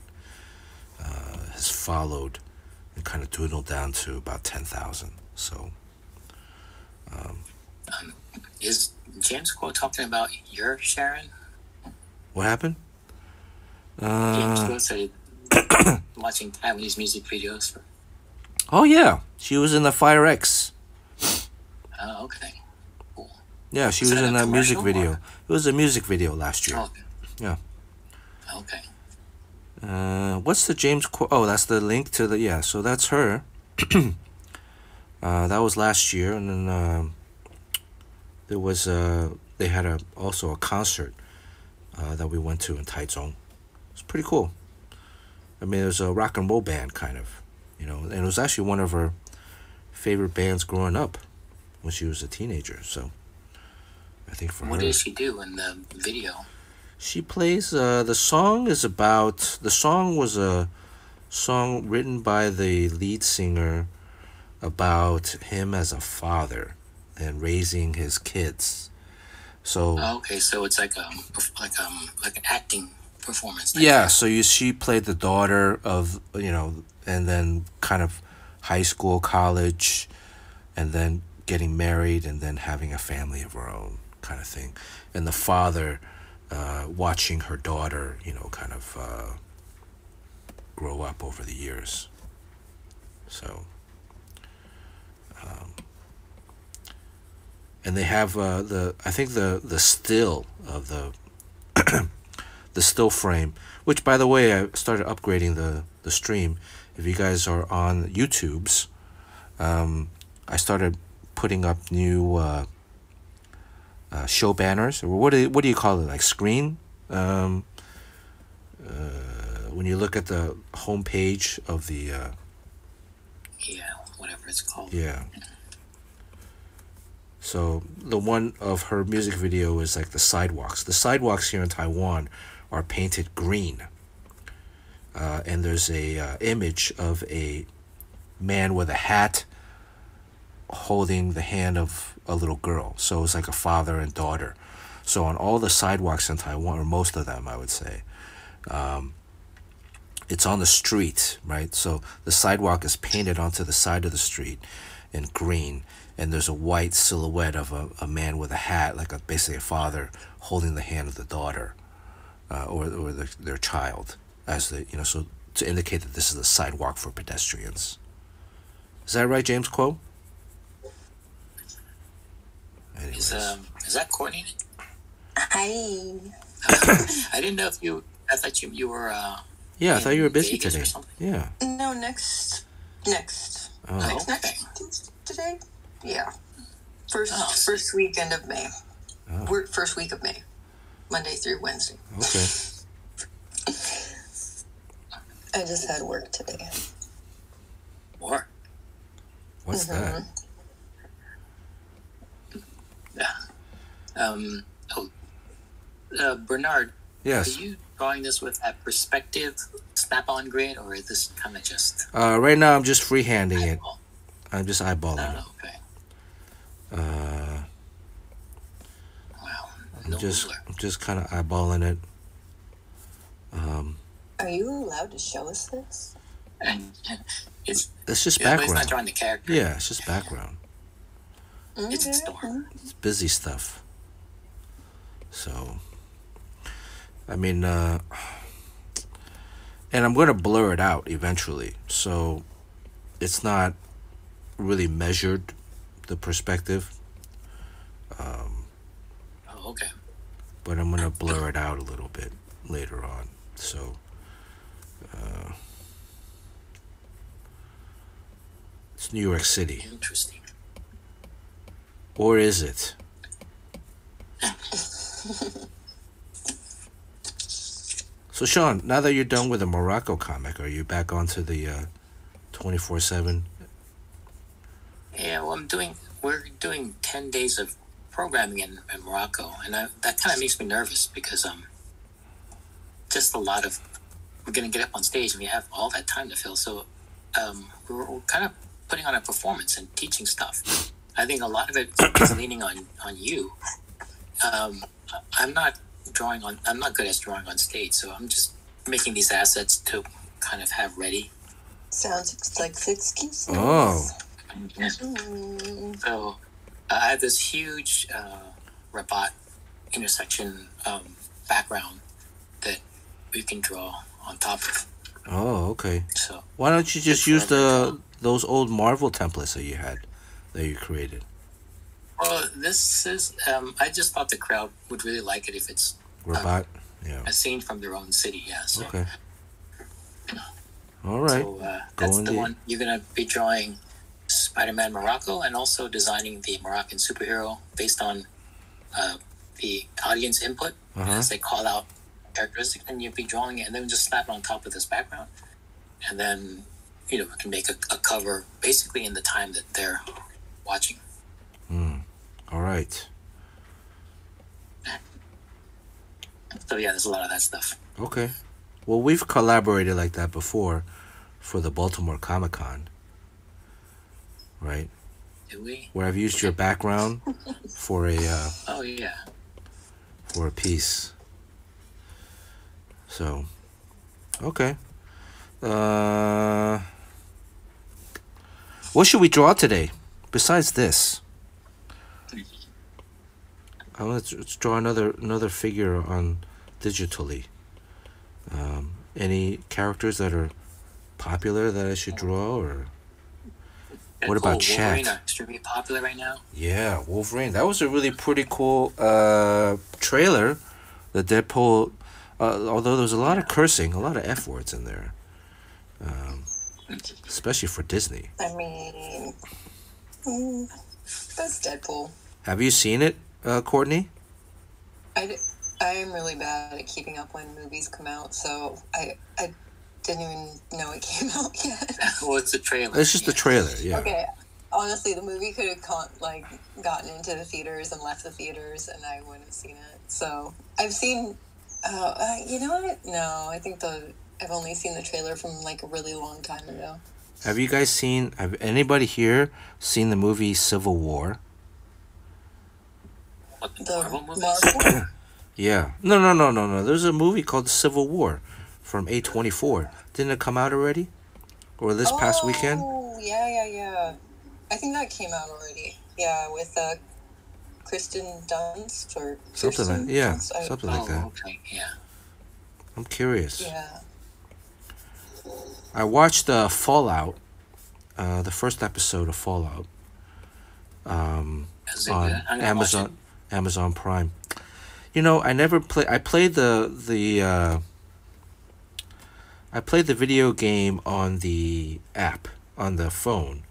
has followed and kind of dwindled down to about 10,000. So, is James Quill talking about your Sharon? What happened? James Quill said watching Taiwanese music videos. Oh yeah, she was in the Fire X. Oh, okay, cool. Yeah, she was in that music video. Or? It was a music video last year. Oh, okay. Yeah. Okay. What's the James Quill? Oh, that's the link to the, yeah. So that's her. That was last year, and then. There was they had also a concert that we went to in Taichung. It's pretty cool. I mean, it was a rock and roll band, kind of, you know, and it was actually one of her favorite bands growing up when she was a teenager. So I think for her, what does she do in the video? She plays the song is about, the song was a song written by the lead singer about him as a father and raising his kids. So okay, so it's like an acting performance. Yeah, so she played the daughter of, you know, and then kind of high school, college, and then getting married, and then having a family of her own, kind of thing. And the father watching her daughter, you know, kind of grow up over the years. So and they have I think the still of the the still frame, which, by the way, I started upgrading the stream. If you guys are on YouTube's, I started putting up new show banners, or what do you call it, like screen, when you look at the home page of the yeah, whatever it's called. Yeah. So the one of her music video is like the sidewalks. The sidewalks here in Taiwan are painted green. And there's a image of a man with a hat holding the hand of a little girl. So it's like a father and daughter. So on all the sidewalks in Taiwan, or most of them, I would say, it's on the street, right? So the sidewalk is painted onto the side of the street in green, and there's a white silhouette of a man with a hat, like basically a father holding the hand of the daughter, or their child, as the, you know, so to indicate that this is a sidewalk for pedestrians. Is that right, James Quill? Is that Courtney? Hi. I didn't know if you. I thought you were. Yeah, I thought you were busy today. Yeah. No, next. Oh. Next today. Yeah. First weekend of May. Oh. First week of May, Monday through Wednesday. Okay. I just had work today. Work. What's that? Bernard. Yes. Are you drawing this with that perspective snap-on grid, or is this kind of just... right now, I'm just freehanding it. I'm just eyeballing it. Okay. Wow. I'm just kind of eyeballing it. Are you allowed to show us this? It's just background. It's not drawing the character. Yeah, it's just background. Okay. It's a storm. It's busy stuff. So... I mean, and I'm going to blur it out eventually, so it's not really measured, the perspective. Oh, okay. But I'm going to blur it out a little bit later on, so it's New York City. Interesting. Or is it? So, Sean, now that you're done with the Morocco comic, are you back onto the 24/7? Yeah, well, we're doing 10 days of programming in Morocco, and that kind of makes me nervous because just a lot of, we're going to get up on stage and we have all that time to fill, so we're kind of putting on a performance and teaching stuff. I think a lot of it is leaning on you. I'm not good at drawing on stage, so I'm just making these assets to kind of have ready. Sounds like 6 keys. Oh. Yeah. So I have this huge robot intersection background that we can draw on top of. Oh, okay. So why don't you just use those old Marvel templates that you created? Well, this is, I just thought the crowd would really like it if it's a scene from their own city, yeah. So, okay. All right. So that's the one you're going to be drawing, Spider-Man Morocco, and also designing the Moroccan superhero based on the audience input as they call out characteristics, and you'll be drawing it and then just slap it on top of this background. And then, you know, we can make a cover basically in the time that they're watching. All right. So yeah, there's a lot of that stuff. Okay. Well, we've collaborated like that before for the Baltimore Comic-Con, right? Did we? Where I've used your background for a... oh, yeah. For a piece. So, okay. What should we draw today besides this? Let's draw another figure on digitally. Any characters that are popular that I should draw, or What about Chet? Extremely popular right now. Yeah, Wolverine. That was a really pretty cool trailer. The Deadpool. Although there was a lot of cursing, a lot of F words in there, especially for Disney. I mean, that's Deadpool. Have you seen it, Courtney? I am really bad at keeping up when movies come out, so I didn't even know it came out yet. Well, it's a trailer. It's just a trailer, yeah. Okay, honestly, the movie could have gotten into the theaters and left the theaters, and I wouldn't have seen it. So I've seen, you know what? No, I think I've only seen the trailer from a really long time ago. Have you guys seen? Have anybody here seen the movie Civil War? What, the Marvel movie? Yeah. No. There's a movie called Civil War from A24. Didn't it come out already? Or this past weekend? Oh, yeah. I think that came out already. Yeah, with Kristen Dunst or something like that. Yeah, something like that. Okay, yeah. I'm curious. Yeah. I watched Fallout, the first episode of Fallout, on Amazon Prime. You know, I never play. I played the video game on the app on the phone,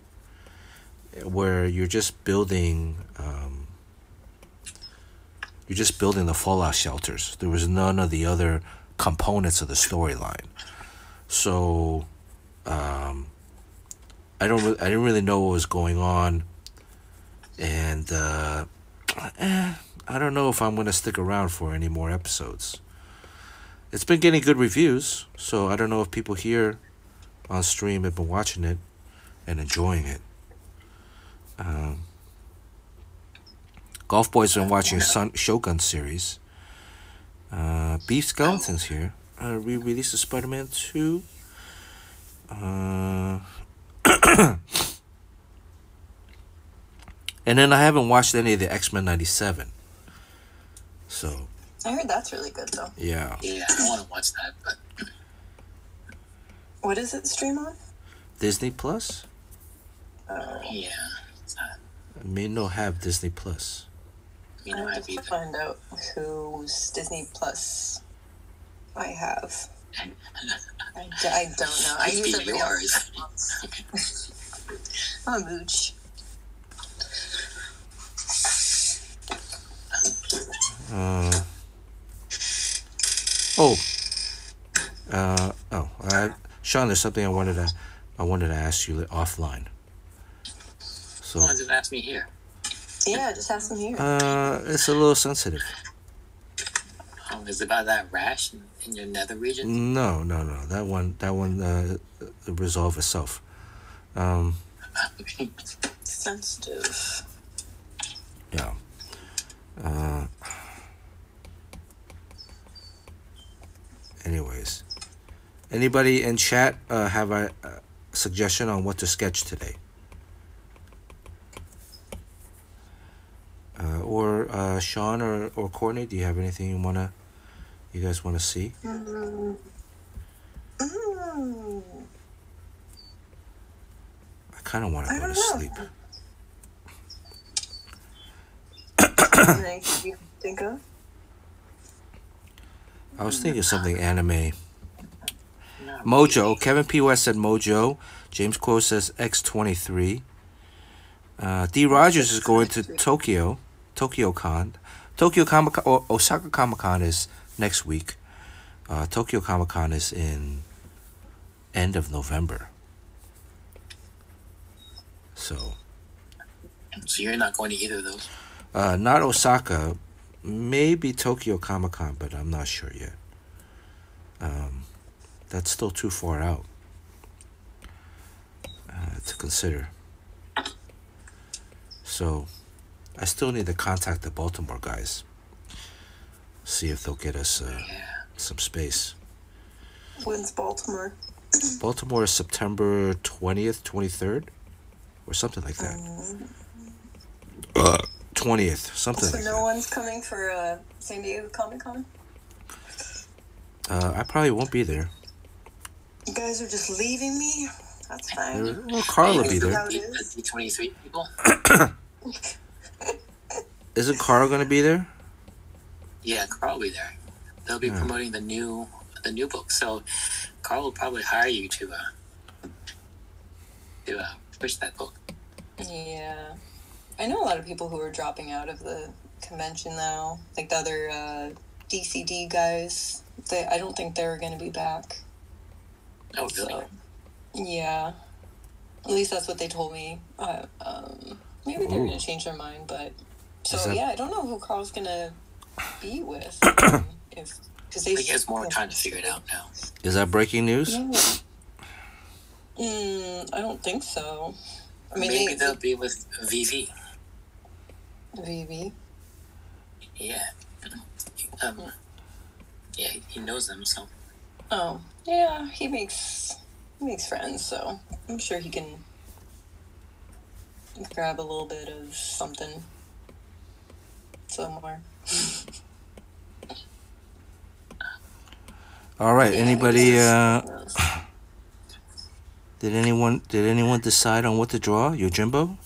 where you're just building. You're just building the fallout shelters. There was none of the other components of the storyline, so I didn't really know what was going on, and I don't know if I'm going to stick around for any more episodes. It's been getting good reviews, so I don't know if people here on stream have been watching it and enjoying it. Golf Boy's been watching Shogun series. Beef Skeleton's here. Re-release of Spider-Man 2. And then I haven't watched any of the X-Men 97. So I heard that's really good though. Yeah. Yeah, I want to watch that, but what is it stream on? Disney Plus? Yeah. It's not... I may not have Disney Plus. You know, I have to find out whose Disney Plus I have. I don't know. I use every hour. I'm a mooch. Sean, there's something I wanted to ask you offline. So you wanted to ask me here. Yeah, just ask me here. It's a little sensitive. Oh, is it about that rash in your nether region? No. That one resolve itself. Sensitive. Yeah. Anyways, anybody in chat have a suggestion on what to sketch today? Or Sean or Courtney, do you have anything you guys want to see? I kind of want to go to sleep. You think of? I was thinking something anime. Mojo. Kevin P. West said Mojo. James Quill says X23. D. Rogers is going to Tokyo. Tokyo Comic Con or Osaka Comic Con is next week. Tokyo Comic Con is in end of November. So you're not going to either of those? Not Osaka, maybe Tokyo Comic Con, but I'm not sure yet. That's still too far out to consider. So I still need to contact the Baltimore guys, see if they'll get us some space. When's Baltimore? Baltimore is September 20th, 23rd, or something like that. 20th, something like that. So no one's coming for San Diego Comic Con? I probably won't be there. You guys are just leaving me? That's fine. Well, Carl will be there. 23 people. Isn't Carl gonna be there? Yeah, Carl will be there. They'll be promoting the new book, so Carl will probably hire you to push that book. Yeah, I know a lot of people who are dropping out of the convention now, like the other DCD guys. I don't think they're going to be back. Oh, really? So, yeah, at least that's what they told me. Maybe they're going to change their mind, but yeah, I don't know who Carl's going to be with. Because they have more time to figure it out now. Is that breaking news? Yeah. I don't think so. I mean, maybe they'll be with Vivi. Vivi? Yeah. Yeah, he knows them, so. Oh, yeah, he makes friends, so I'm sure he can grab a little bit of something somewhere. All right, yeah, anybody, did anyone decide on what to draw? Yojimbo?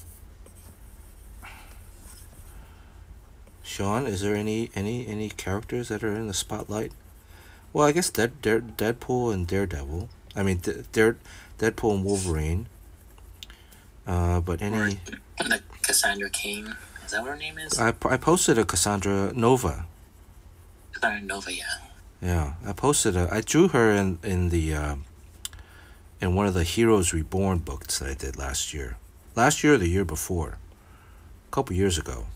Sean, is there any characters that are in the spotlight? Well, I guess Deadpool and Daredevil. I mean, Deadpool and Wolverine. But any... Like Cassandra Cain. Is that what her name is? I posted a Cassandra Nova. Cassandra Nova, yeah. Yeah, I drew her in one of the Heroes Reborn books that I did last year. Last year or the year before. A couple years ago.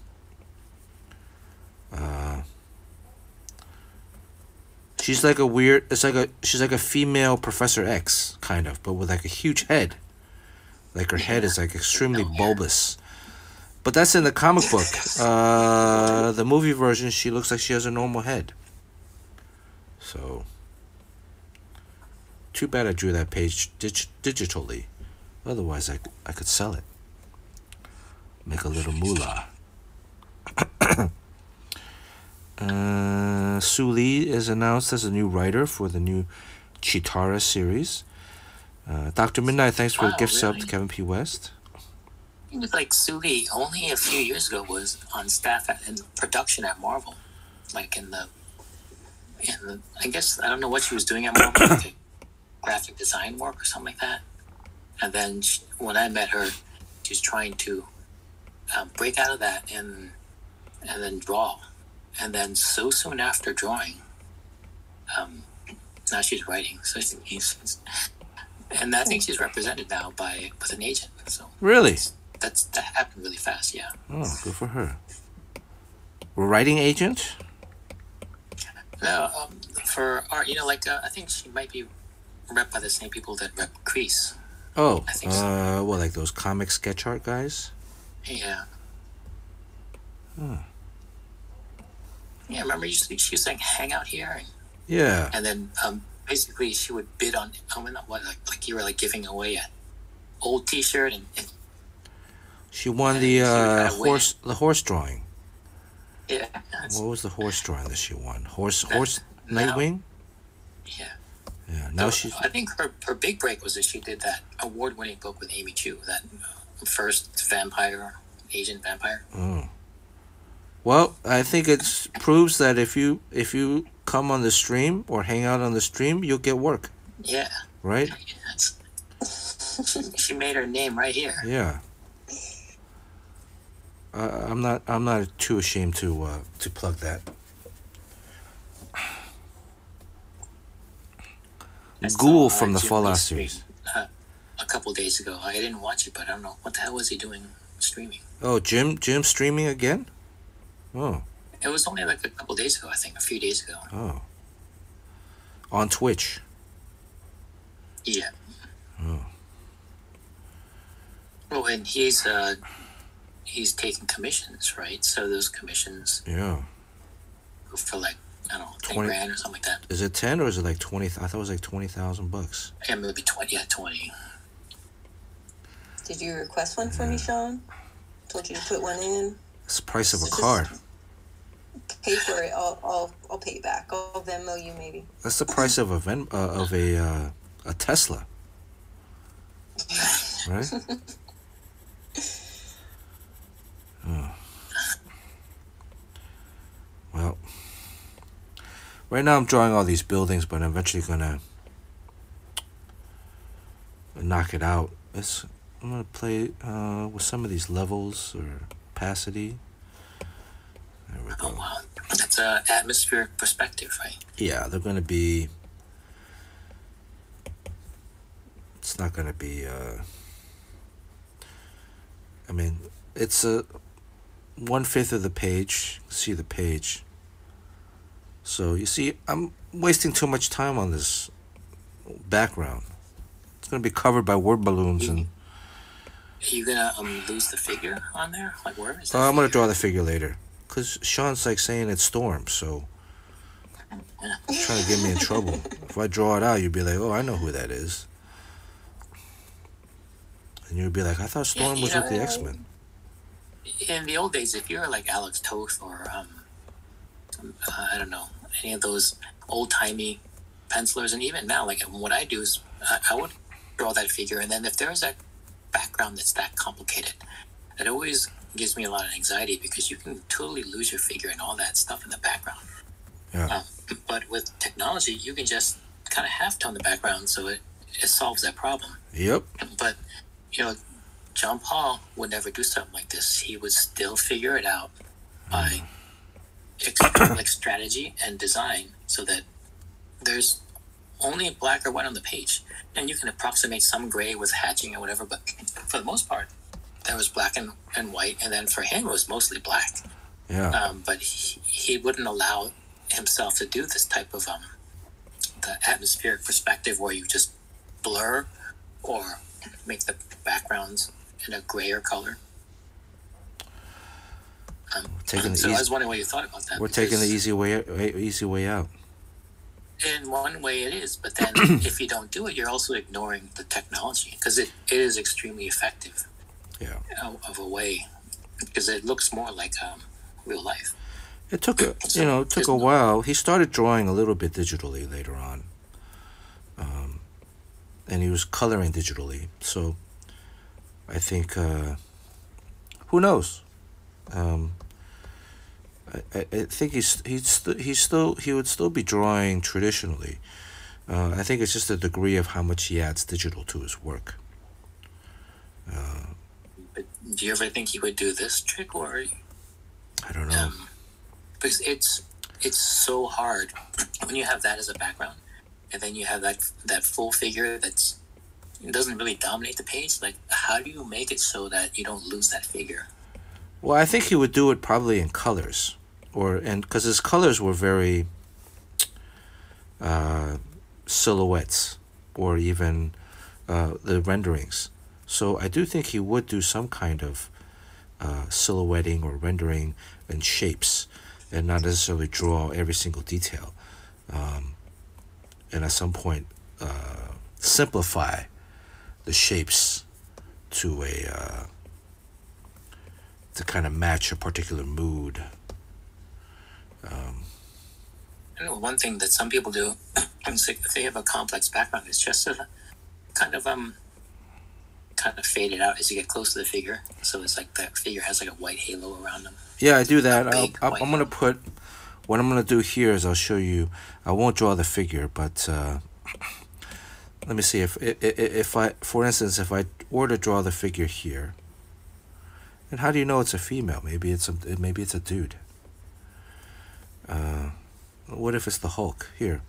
She's like a weird. She's like a female Professor X kind of, but with like a huge head. Like her head is like extremely bulbous. But that's in the comic book. The movie version, she looks like she has a normal head. So, too bad I drew that page digitally. Otherwise, I could sell it, make a little moolah. Sue Lee is announced as a new writer for the new Chitara series. Dr. Midnight, thanks for the gift sub to Kevin P. West. It was like Sue Lee only a few years ago was on staff in production at Marvel. Like in the I guess, I don't know what she was doing at Marvel, like graphic design work or something like that. And then when I met her, she was trying to break out of that and then draw. And then so soon after drawing, now she's writing. So and I think she's represented now with an agent. So really, that happened really fast. Yeah. Oh, good for her. Writing agent? No, for art. You know, like I think she might be rep by the same people that rep Crease. Oh, I think so. Well, like those comic sketch art guys. Yeah. Huh. Yeah, remember she used to hang out here. Yeah. And then basically she would bid on you were giving away an old T-shirt and she won the horse drawing. Yeah. What was the horse drawing that she won? Horse Nightwing. Yeah. Yeah. Now I think her big break was that she did that award-winning book with Amy Chu, that first Asian vampire. Oh. Well, I think it proves that if you come on the stream or hang out on the stream, you'll get work. Yeah. Right? She made her name right here. Yeah. I'm not too ashamed to plug that. Ghoul from the Fallout series. A couple days ago, I didn't watch it, but I don't know what the hell was he doing streaming. Oh, Jim streaming again? Oh. It was only like a couple days ago, I think, a few days ago. Oh. On Twitch. Yeah. Oh. Well, and he's taking commissions, right? So those commissions. Yeah. For like, I don't know, 10 grand or something like that. Is it 10 or is it like 20? I thought it was like 20,000 bucks. Yeah, maybe 20. Yeah, 20. Did you request one for me, Sean? Told you to put one in. It's the price of a car. Pay for it. I'll pay it back. I'll Venmo you maybe. That's the price of a Tesla. Right? Oh. Well, right now I'm drawing all these buildings, but I'm eventually gonna knock it out. I'm gonna play with some of these levels or opacity. There we go. Oh, wow. That's an atmospheric perspective, right? Yeah, they're gonna be. It's not gonna be. I mean, it's a 1/5 of the page. See the page. So you see, I'm wasting too much time on this background. It's gonna be covered by word balloons and. Are you gonna lose the figure on there? Like where is that? I'm gonna draw the figure later, cause Sean's like saying it's storm, so he's trying to get me in trouble. If I draw it out, you'd be like, "Oh, I know who that is," and you'd be like, "I thought Storm was with the X-Men." In the old days, if you were like Alex Toth or I don't know, any of those old timey pencilers, and even now, like what I do is I would draw that figure, and then if there was that background that's that complicated, it always gives me a lot of anxiety because you can totally lose your figure and all that stuff in the background. Yeah. But with technology, you can just kind of halftone the background, so it solves that problem. Yep. But you know, John Paul would never do something like this. He would still figure it out by like strategy and design, so that there's only black or white on the page, and you can approximate some gray with hatching or whatever, but for the most part there was black and white, and then for him it was mostly black. Yeah. But he wouldn't allow himself to do this type of the atmospheric perspective where you just blur or make the backgrounds in a grayer color. So I was wondering what you thought about that. We're taking the easy way out. In one way it is, but then if you don't do it, you're also ignoring the technology, because it is extremely effective. Yeah. Of a way, because it looks more like real life. It took a while. He started drawing a little bit digitally later on, and he was coloring digitally. So I think who knows. I think he would still be drawing traditionally. I think it's just the degree of how much he adds digital to his work. But do you ever think he would do this trick, or? I don't know. Because it's so hard when you have that as a background, and then you have that full figure that doesn't really dominate the page. Like, how do you make it so that you don't lose that figure? Well, I think he would do it probably in colors. Because his colors were very silhouettes, or even the renderings. So I do think he would do some kind of silhouetting or rendering and shapes, and not necessarily draw every single detail. And at some point, simplify the shapes to to kind of match a particular mood. I know one thing that some people do, if they have a complex background, it's just to kind of fade it out as you get close to the figure, so it's like that figure has like a white halo around them. Yeah, I do that. I'm gonna put what I'm gonna do here is I'll show you. I won't draw the figure, but let me see if I were to draw the figure here. And how do you know it's a female? Maybe it's a dude. What if it's the Hulk? Here,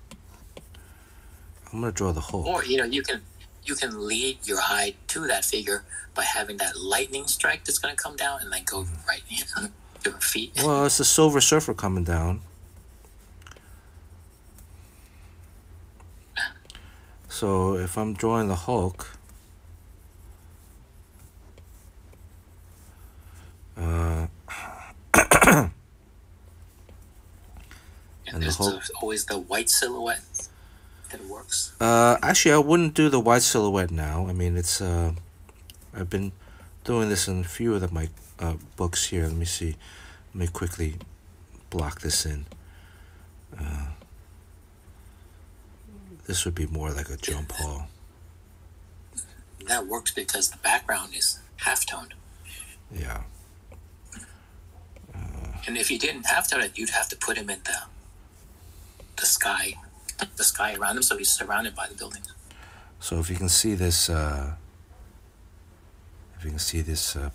I'm gonna draw the Hulk. Or you can lead your eye to that figure by having that lightning strike that's gonna come down and then go right to her feet. Well, it's the Silver Surfer coming down. So if I'm drawing the Hulk. And there's always the white silhouette that works. Actually, I wouldn't do the white silhouette now. I mean, it's I've been doing this in a few of my books here. Let me see. Let me quickly block this in. This would be more like a John Paul. that works because the background is half-toned. Yeah. And if you didn't half-tone it, you'd have to put him in the sky around him, so he's surrounded by the building. So if you can see this,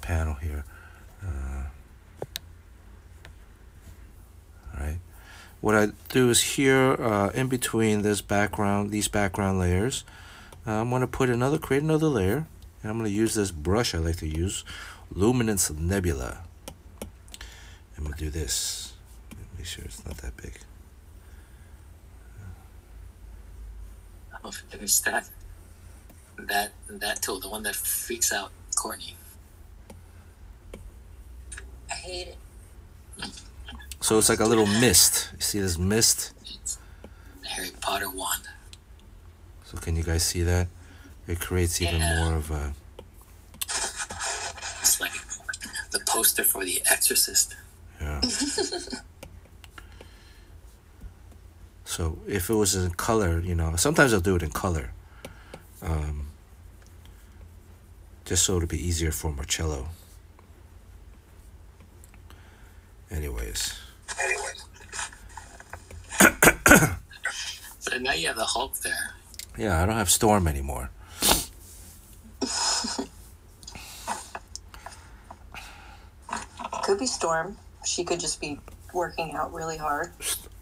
panel here, all right. What I do is here, in between this background, these background layers, I'm gonna put another, create another layer, and I'm gonna use this brush I like to use, Luminance Nebula. I'm gonna do this. Make sure it's not that big. Oh, it's that tool, the one that freaks out Courtney. I hate it. So it's like a little mist. You see this mist? It's Harry Potter wand. So can you guys see that? It creates even more of a... It's like the poster for The Exorcist. Yeah. So if it was in color, you know, sometimes I'll do it in color. Just so it'll be easier for Marcello. Anyway. So now you have the Hulk there. Yeah, I don't have Storm anymore. Could be Storm. She could just be working out really hard.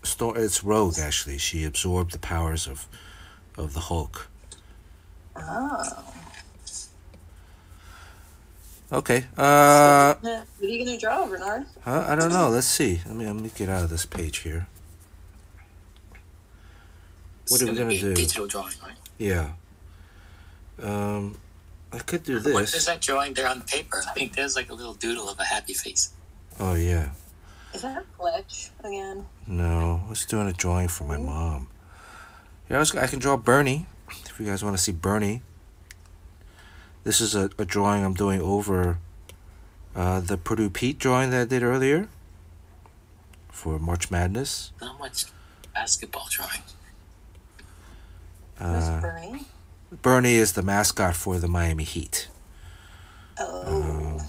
Storm. It's Rogue, actually. She absorbed the powers of the Hulk. Oh. Okay. What are you gonna draw, Bernard? I don't know. Let's see. Let me get out of this page here. What are we gonna do? Digital drawing, right? Yeah. I could do this. What is that drawing there on the paper? I think there's like a little doodle of a happy face. Oh yeah. Is that Fletch again? No, I was doing a drawing for my mom. Yeah, I can draw Burnie if you guys want to see Burnie. This is a drawing I'm doing over the Purdue Pete drawing that I did earlier for March Madness. Not much basketball drawing. Who's Burnie? Burnie is the mascot for the Miami Heat. Oh.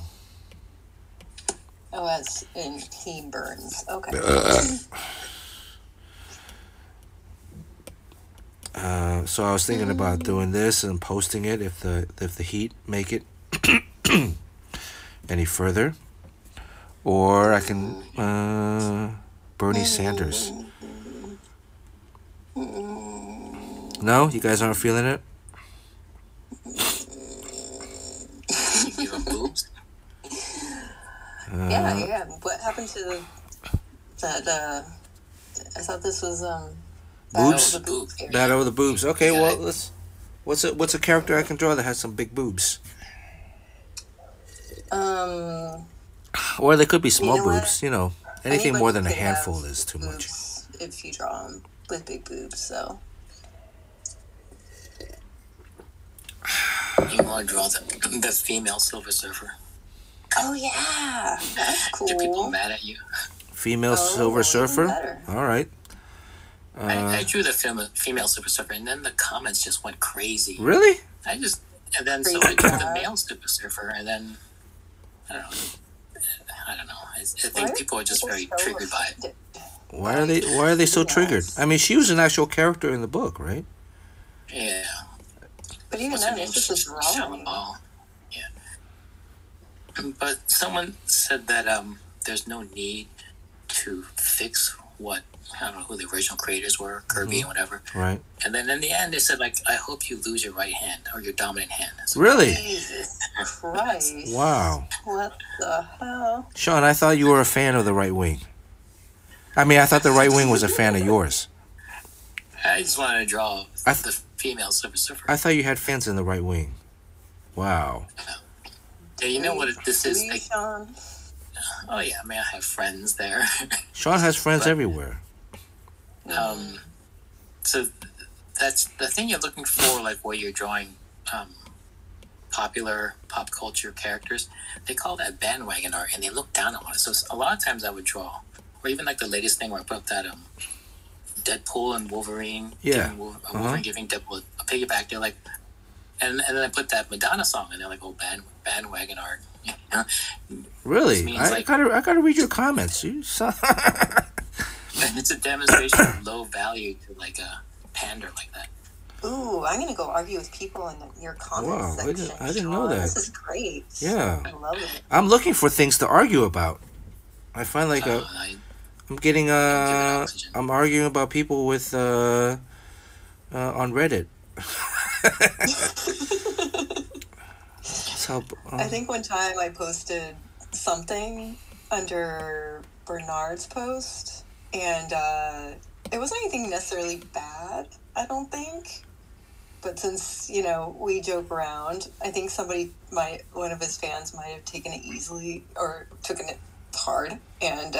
Oh, as in he burns. Okay. So I was thinking about doing this and posting it if the Heat make it any further, or I can Bernie Sanders. No, you guys aren't feeling it. Yeah. What happened to the I thought this was boobs? Battle of the boobs. Okay, well, let's. What's a character I can draw that has some big boobs? Or they could be small boobs. You know, anything more than a handful is too much. If you draw them with big boobs, so. You want to draw the female Silver Surfer? Oh yeah, that's cool. Are people mad at you? Female Silver Surfer. All right. I drew the female Super Surfer, and then the comments just went crazy. Really? So I drew the male Super Surfer, and then I don't know. I think people are just very triggered by it. Why are they so triggered? I mean, she was an actual character in the book, right? Yeah. But even then, it's just wrong. Yeah. But someone said that there's no need to fix what. I don't know who the original creators were, Kirby and whatever. Right. And then in the end, they said, like, I hope you lose your right hand or your dominant hand. So really? Jesus Christ. Wow. What the hell? Sean, I thought you were a fan of the right wing. I mean, I thought the right wing was a fan of yours. I just wanted to draw the female Silver Surfer. I thought you had fans in the right wing. Wow. Yeah, you know what this is? Like, oh, yeah, I mean, I have friends there. Sean has friends everywhere. So that's the thing you're looking for, like where you're drawing popular pop culture characters. They call that bandwagon art, and they look down on it. So a lot of times I would draw, or even like the latest thing where I put up that Deadpool and Wolverine. Yeah. Wolverine giving Deadpool a piggyback. They're like, And then I put that Madonna song, and they're like, "Oh, bandwagon art." You know? Really? Means, I gotta read your comments. You suck. And it's a demonstration of low value to like a pander like that. Ooh, I'm gonna go argue with people in your comments section. Wow, I didn't know that. This is great. Yeah, I love it. I'm looking for things to argue about. I find like I'm getting I'm arguing about people with on Reddit. So, I think one time I posted something under Bernard's post, and it wasn't anything necessarily bad, I don't think. But since, you know, we joke around, I think one of his fans might have taken it easily or taken it hard. And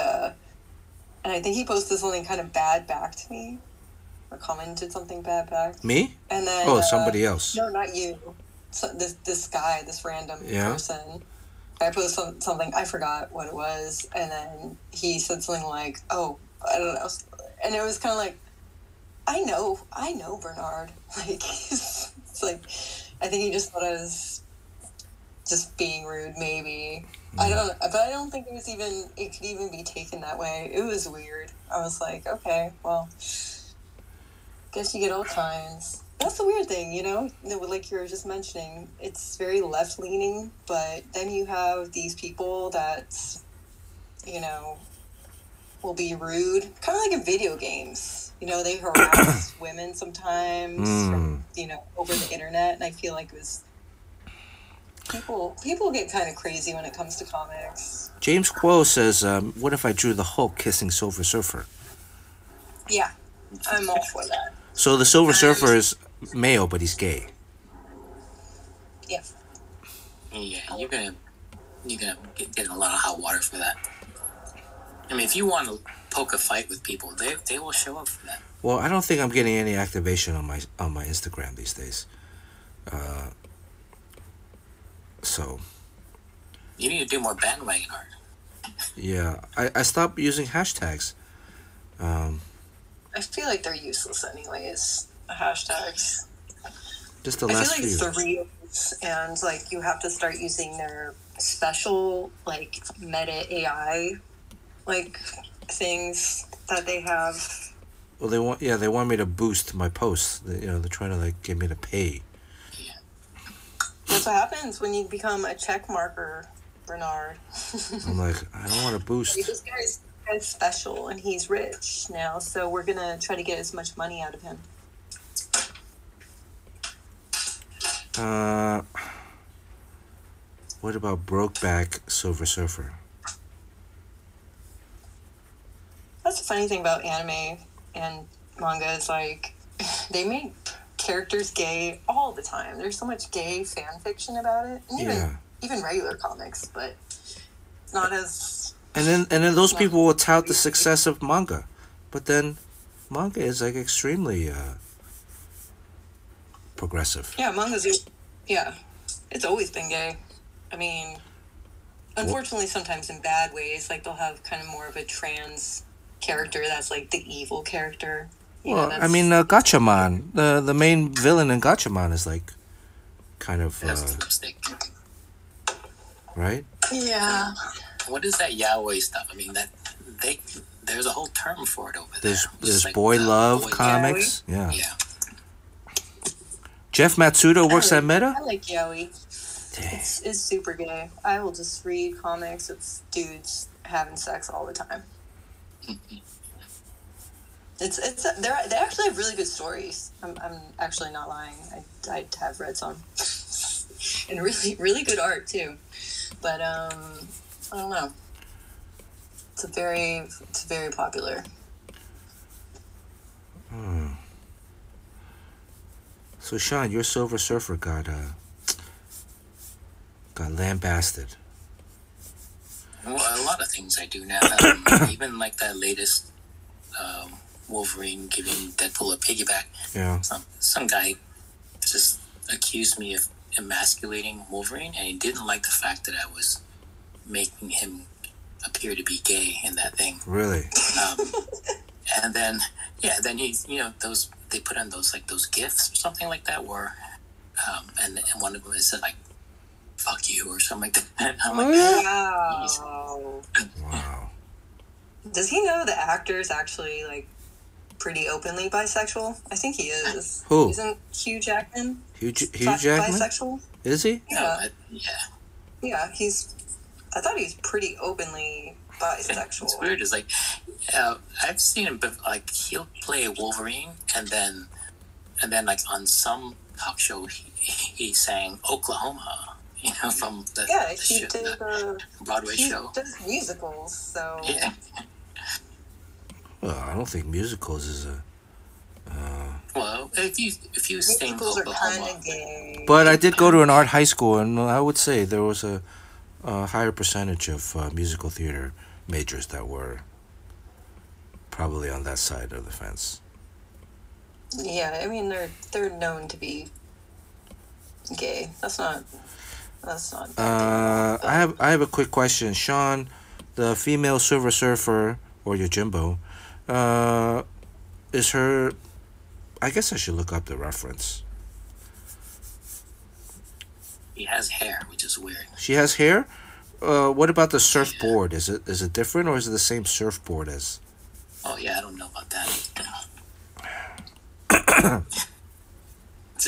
I think he posted something kind of bad back to me, or commented something bad back. Me? And then somebody else. No, not you. So this guy, this random person. I posted something, I forgot what it was, and then he said something like, "Oh, I don't know," and it was kind of like, I know Bernard. Like, it's like, I think he just thought I was just being rude, maybe. Mm. I don't know, but I don't think it could even be taken that way. It was weird. I was like, okay, well, guess you get all kinds. That's the weird thing, you know? Like you were just mentioning, it's very left-leaning, but then you have these people that, you know, will be rude. Kind of like in video games. You know, they harass women sometimes, from, you know, over the internet. And I feel like it was... People get kind of crazy when it comes to comics. James Quill says, what if I drew the Hulk kissing Silver Surfer? Yeah, I'm all for that. So the Silver Surfer is male, but he's gay. Yeah. Yeah, you're gonna get a lot of hot water for that. I mean, if you want to poke a fight with people, they will show up for that. Well, I don't think I'm getting any activation on my Instagram these days. So. You need to do more bandwagon art. Yeah, I stopped using hashtags. I feel like they're useless anyways. The hashtags. Just the last few. I feel like it's the reels, and like you have to start using their special like Meta AI. Like things that they have. Well, they want me to boost my posts. You know, they're trying to like get me to pay. Yeah. That's what happens when you become a check marker, Bernard. I'm like, I don't want to boost. This guy's special, and he's rich now, so we're gonna try to get as much money out of him. What about Brokeback Silver Surfer? That's the funny thing about anime and manga is, like, they make characters gay all the time. There's so much gay fan fiction about it. And even regular comics, but not as... And then those people will tout the success of manga. But then manga is, like, extremely progressive. Yeah, manga's... Yeah. It's always been gay. I mean, unfortunately, sometimes in bad ways. Like, they'll have kind of more of a trans... character that's like the evil character. You know, I mean, Gachaman, the main villain in Gachaman is like kind of right. Yeah. What is that Yaoi stuff? I mean, that there's a whole term for it over there. There's like boy love comics. Yaoi? Yeah. Jeff Matsuda works at Meta. I like Yaoi. Dang. It's super gay. I will just read comics of dudes having sex all the time. It's they actually have really good stories. I'm actually not lying. I have read some, and really good art too. But I don't know. It's very popular. So Sean, your Silver Surfer got lambasted. Well, a lot of things I do now. Even like that latest Wolverine giving Deadpool a piggyback. Yeah. Some guy just accused me of emasculating Wolverine, and he didn't like the fact that I was making him appear to be gay in that thing. Really? And then, then he, you know, they put on those gifs or something like that where and one of them said like "fuck you" or something like that. I'm like, wow. Wow. Does he know the actor is actually like pretty openly bisexual? I think he is. Who? Isn't Hugh Jackman? Hugh Jackman? Bisexual? Is he? Yeah. No, yeah. He's. I thought he was pretty openly bisexual. It's weird. It's like I've seen him, but like he'll play Wolverine, and then like on some talk show he sang Oklahoma, you know, from the Broadway show. He does musicals, so yeah. Well, I don't think musicals is a. Well, if you sing Oklahoma, but I did go to an art high school, and I would say there was a higher percentage of musical theater majors that were probably on that side of the fence. Yeah, I mean they're known to be gay. That's not. I have a quick question, Sean. The female Silver Surfer or Yojimbo, is her? I guess I should look up the reference. She has hair, which is weird. She has hair? What about the surfboard? Yeah. Is it different, or is it the same surfboard as? Oh yeah, I don't know about that.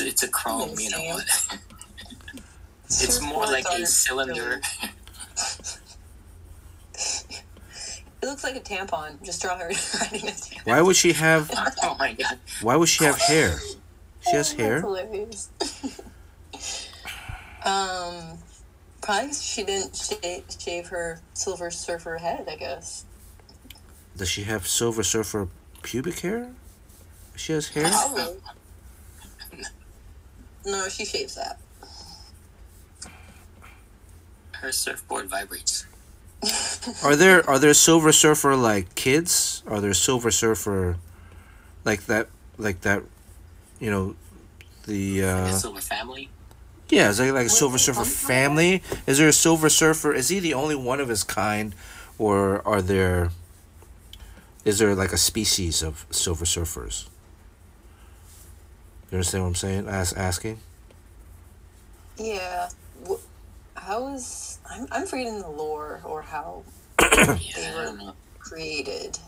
it's a chrome, you know. What? It's more like a cylinder. It looks like a tampon. Just draw her riding a tampon. Why would she have? Oh my god! Why would she have hair? She has hair. Hilarious. Probably she didn't shave her Silver Surfer head, I guess. Does she have Silver Surfer pubic hair? She has hair? Probably. No, she shaves that. Her surfboard vibrates. Are there Silver Surfer like kids? Are there Silver Surfer like that, you know, the like a Silver Family? Yeah, is there like a Silver Surfer family? Is there a Silver Surfer? Is he the only one of his kind, or is there like a species of Silver Surfers? You understand what I'm saying? Asking. Yeah, how is I'm forgetting the lore or how they were created.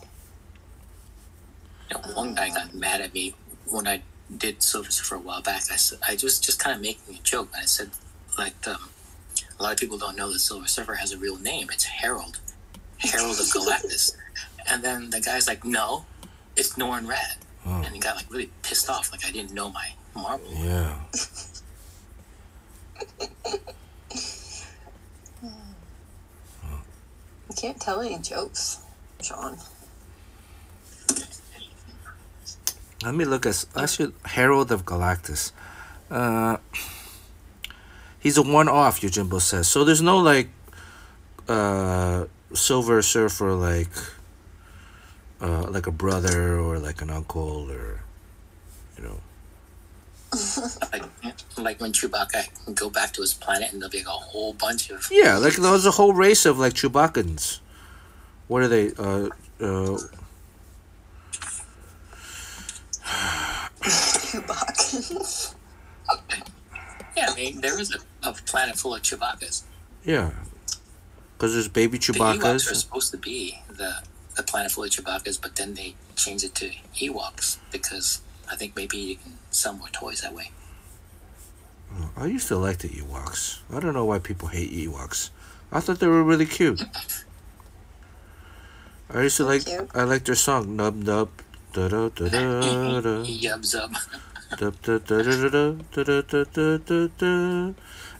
You know, one guy got mad at me when I did Silver Surfer a while back. I said, I just kind of making a joke. I said, like, a lot of people don't know that Silver Surfer has a real name. It's Herald of Galactus. And then the guy's like, no, it's Norn Rad. Oh. And he got like really pissed off. Like I didn't know my Marvel. Yeah. You can't tell any jokes, Sean. Let me look at Herald of Galactus. He's a one-off, Yojimbo says. So there's no like Silver Surfer like a brother or like an uncle or you know. Like when Chewbacca can go back to his planet and there'll be like a whole bunch of like there's a whole race of like Chewbaccans. What are they? Chewbaccas. Yeah, I mean, there is a planet full of Chewbaccas. Yeah, because there's baby Chewbaccas. The Ewoks are supposed to be the planet full of Chewbaccas, but then they changed it to Ewoks because I think maybe you can sell more toys that way. Oh, I used to like the Ewoks. I don't know why people hate Ewoks. I thought they were really cute. I used to I like their song Nub Nub. Da da da da da. Yubs up. Da da da da da da da da da.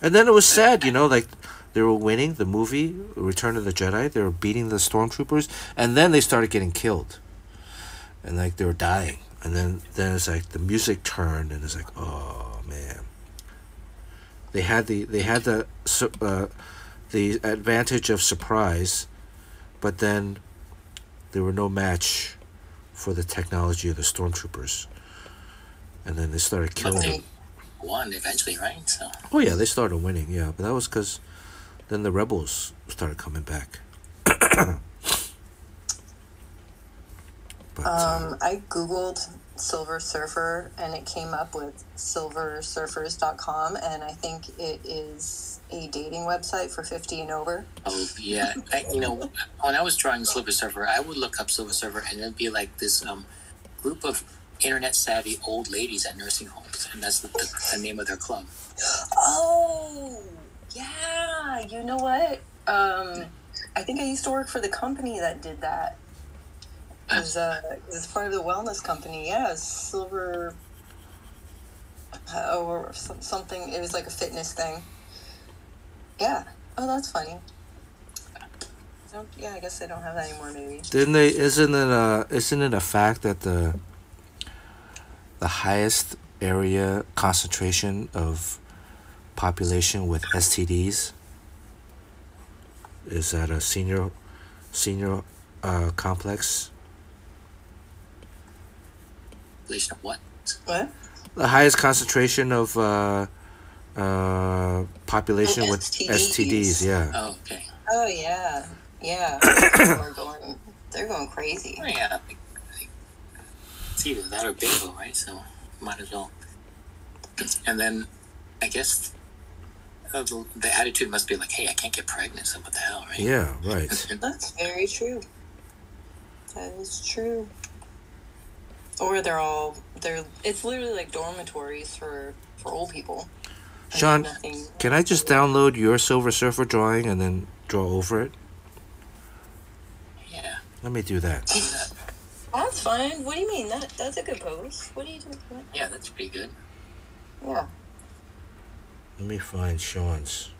And then it was sad, you know, like they were winning the movie Return of the Jedi. They were beating the stormtroopers, and then they started getting killed, and like they were dying. And then it's like the music turned, and it's like, oh man. They had the advantage of surprise, but then there were no match for the technology of the stormtroopers, and then they started killing them. Won eventually, right? So. Oh yeah, they started winning. Yeah, but that was because then the rebels started coming back. But, I googled Silver Surfer, and it came up with silversurfers.com, and I think it is a dating website for 50 and over. Oh, yeah. When I was drawing Silver Surfer, I would look up Silver Surfer, and it'd be like this group of internet-savvy old ladies at nursing homes, and that's the name of their club. Oh, yeah. You know what? I think I used to work for the company that did that. It was part of the wellness company, yeah. Silver, or something. It was like a fitness thing. Yeah. Oh, that's funny. Yeah, I guess they don't have that anymore. Maybe. Didn't they? Isn't it a fact that the highest area concentration of population with STDs is at a senior complex? What? The highest concentration of population with STDs, yeah. Oh, okay. Oh, yeah. Yeah. They're going crazy. Oh, yeah. It's either that or bingo, right? So, might as well. And then, I guess, the attitude must be like, hey, I can't get pregnant, so what the hell, right? Yeah, right. That's very true. That is true. Or it's literally like dormitories for old people. Sean, can I just download your Silver Surfer drawing and then draw over it? Yeah. Let me do that. That's fine. What do you mean? That's a good pose. What are you doing? Yeah, that's pretty good. Yeah. Let me find Sean's.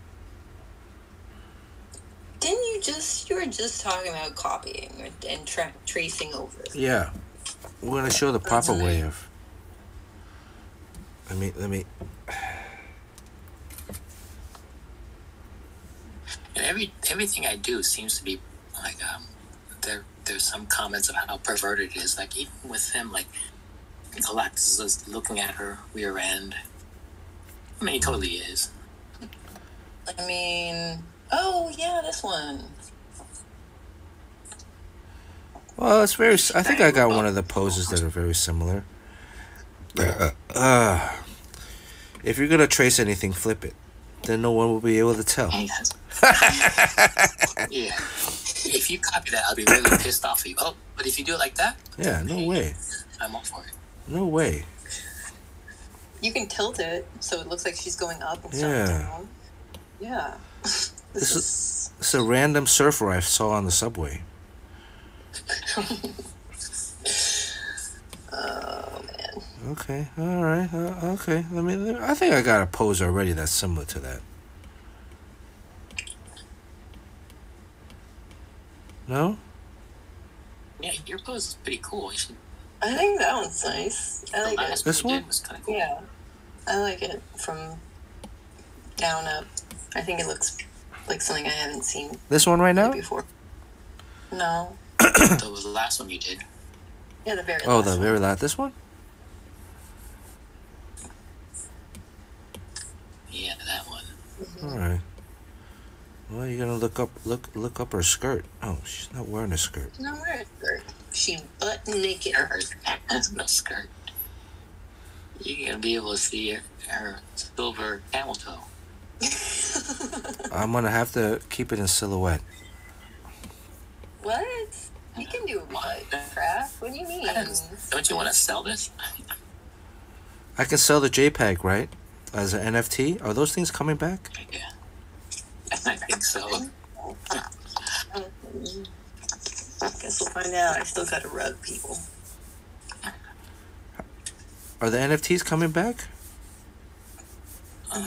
Didn't you were just talking about copying and tracing over? Yeah. We're going to show the proper way of... Let me... And everything I do seems to be, like, there's some comments of how perverted it is. Like, even with him, like, Galactus is looking at her rear end. I mean, he totally is. I mean... Oh, yeah, this one. Well, it's very... I think I got one of the poses that are very similar. If you're going to trace anything, flip it. Then no one will be able to tell. Yeah. If you copy that, I'll be really pissed off at you. Oh, but if you do it like that... Yeah, no way. I'm all for it. No way. You can tilt it so it looks like she's going up instead of down. Yeah. It's a random surfer I saw on the subway. Oh man. Okay. All right. Okay. I think I got a pose already that's similar to that. No? Yeah, your pose is pretty cool. I think that one's nice. I like it. This one was kind of cool. Yeah, I like it from down up. I think it looks like something I haven't seen. This one right now? Before. No. That was the last one you did. Yeah, the very last. Oh, the very last. This one? Yeah, that one. Mm-hmm. All right. Well, you're gonna look up her skirt. Oh, she's not wearing a skirt. She's not wearing a skirt. She butt naked. That's no skirt. You're gonna be able to see her silver camel toe. I'm gonna have to keep it in silhouette. What? You can do craft. What do you mean? Don't you want to sell this? I can sell the JPEG, right? As an NFT? Are those things coming back? Yeah. I think so. I guess we'll find out. I still gotta rug people. Are the NFTs coming back?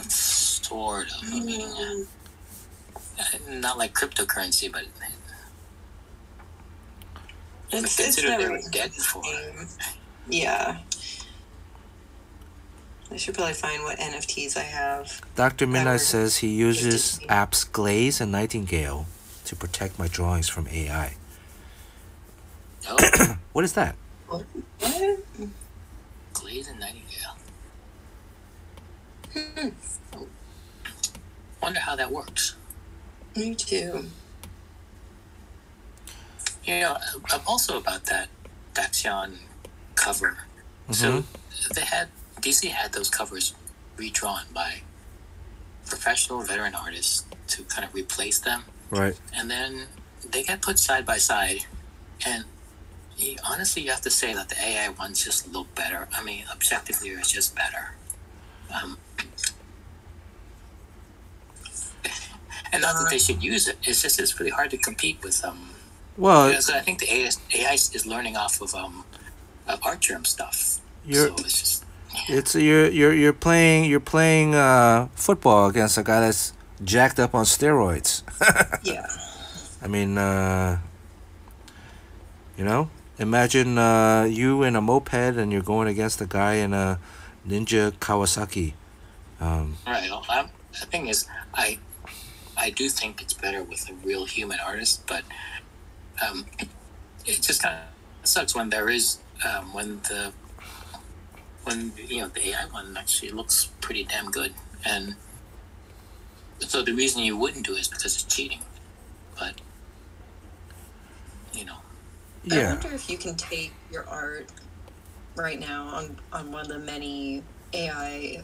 Sort of. I mean, not like cryptocurrency, but... It's considered they were dead for. Yeah. I should probably find what NFTs I have. Dr. Midnight says he uses apps Glaze and Nightingale to protect my drawings from AI. Oh. What is that? What? Glaze and Nightingale. Hmm. Wonder how that works. Me too. You know, I'm also about that Daxian cover. So they had DC had those covers redrawn by professional veteran artists to kind of replace them. Right. And then they got put side by side, and honestly, you have to say that the AI ones just look better. I mean, objectively, it's just better. And not that they should use it. It's just it's really hard to compete with well, because I think the AI is learning off of ArtGerm stuff. So it's just, you're playing football against a guy that's jacked up on steroids. Yeah. I mean, you know, imagine you in a moped and you're going against a guy in a Ninja Kawasaki. Right. Well, the thing is, I do think it's better with a real human artist, but it just kind of sucks when there is when you know the AI one actually looks pretty damn good, and so the reason you wouldn't do it is because it's cheating. But you know, I wonder if you can take your art right now on one of the many AI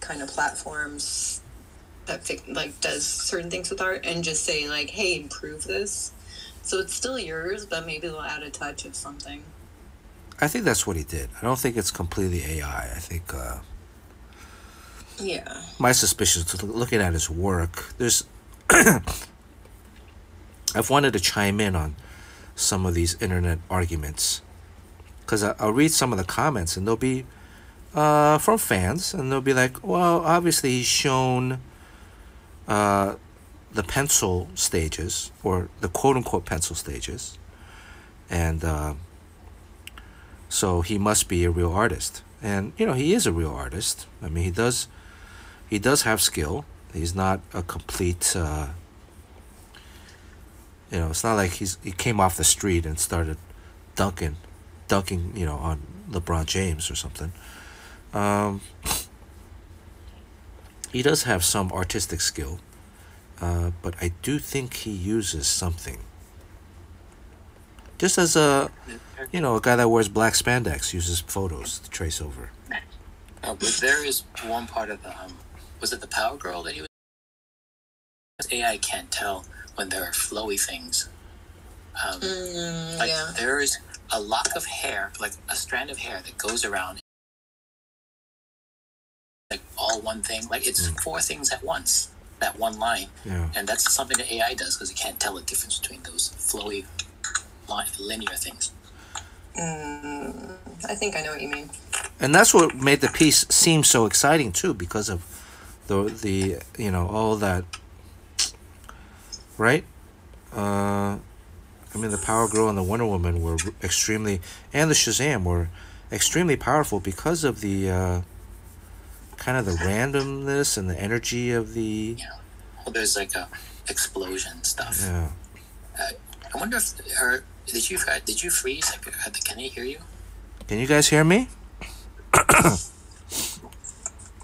kind of platforms that like does certain things with art, and just say like, hey, improve this. So it's still yours, but maybe they'll add a touch of something. I think that's what he did. I don't think it's completely AI. I think yeah, my suspicions looking at his work, there's I've wanted to chime in on some of these internet arguments, because I'll read some of the comments, and they'll be from fans, and they'll be like, well, obviously he's shown the pencil stages, or the quote-unquote pencil stages, and so he must be a real artist. And you know, he is a real artist. I mean, he does have skill. He's not a complete you know, it's not like he came off the street and started dunking you know, on LeBron James or something. He does have some artistic skill, but I do think he uses something. Just as a, you know, a guy that wears black spandex uses photos to trace over. But there is one part of the, was it the Power Girl that he was? AI can't tell when there are flowy things. Like there is a lock of hair, like a strand of hair that goes around. Like all one thing, like it's four things at once, that one line. And that's something that AI does, because it can't tell the difference between those flowy linear things. I think I know what you mean. And that's what made the piece seem so exciting too, because of the you know, all that, right? I mean, the Power Girl and the Wonder Woman were extremely, and the Shazam were extremely powerful because of the kind of the randomness and the energy of the... Yeah. Well, there's like a explosion stuff. Yeah. I wonder if... did you freeze? Like, can I hear you? Can you guys hear me? It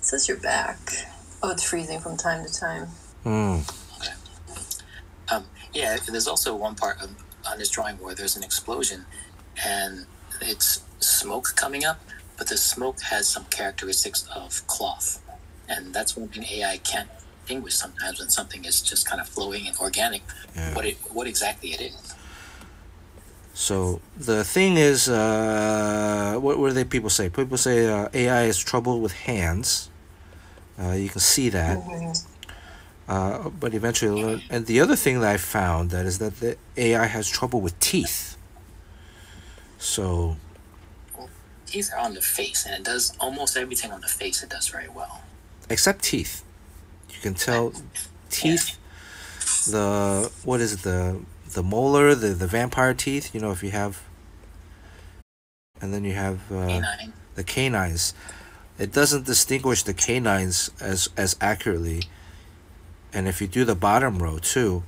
says you're back. Oh, it's freezing from time to time. Okay. Yeah, there's also one part on this drawing where there's an explosion, and it's smoke coming up, but the smoke has some characteristics of cloth. And that's one thing AI can't distinguish sometimes, when something is just kind of flowing and organic, what exactly it is. So the thing is, what do people say? People say AI is trouble with hands. You can see that. But eventually, and the other thing that I found that is that the AI has trouble with teeth. So... teeth are on the face, and it does almost everything on the face. It does very well, except teeth. You can tell teeth. The what is it, the molar, the vampire teeth. You know, if you have, and then you have the canines. It doesn't distinguish the canines as accurately. And if you do the bottom row too,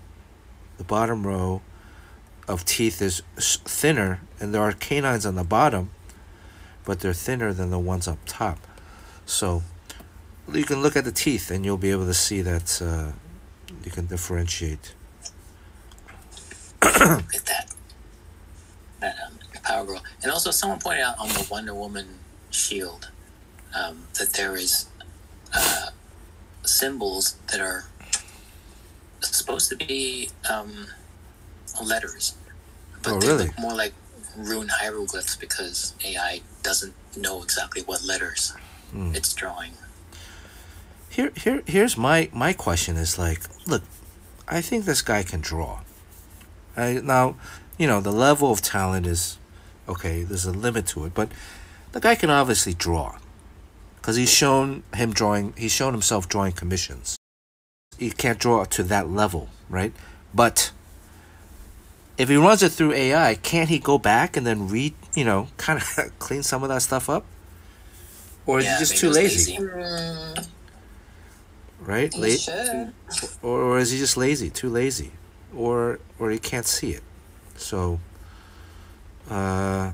the bottom row of teeth is thinner, and there are canines on the bottom, but they're thinner than the ones up top. So you can look at the teeth and you'll be able to see that you can differentiate. Look at that Power Girl. And also someone pointed out on the Wonder Woman shield that there is symbols that are supposed to be letters, but they look more like rune hieroglyphs because AI doesn't know exactly what letters it's drawing. Here's my question is like, look, I think this guy can draw. Now, you know, the level of talent is okay, there's a limit to it, but the guy can obviously draw because he's shown himself drawing commissions. He can't draw to that level, right? But if he runs it through AI, can't he go back and then kind of clean some of that stuff up? Or is he just too lazy? Right? Or is he just lazy, too lazy? Or he can't see it. So yeah.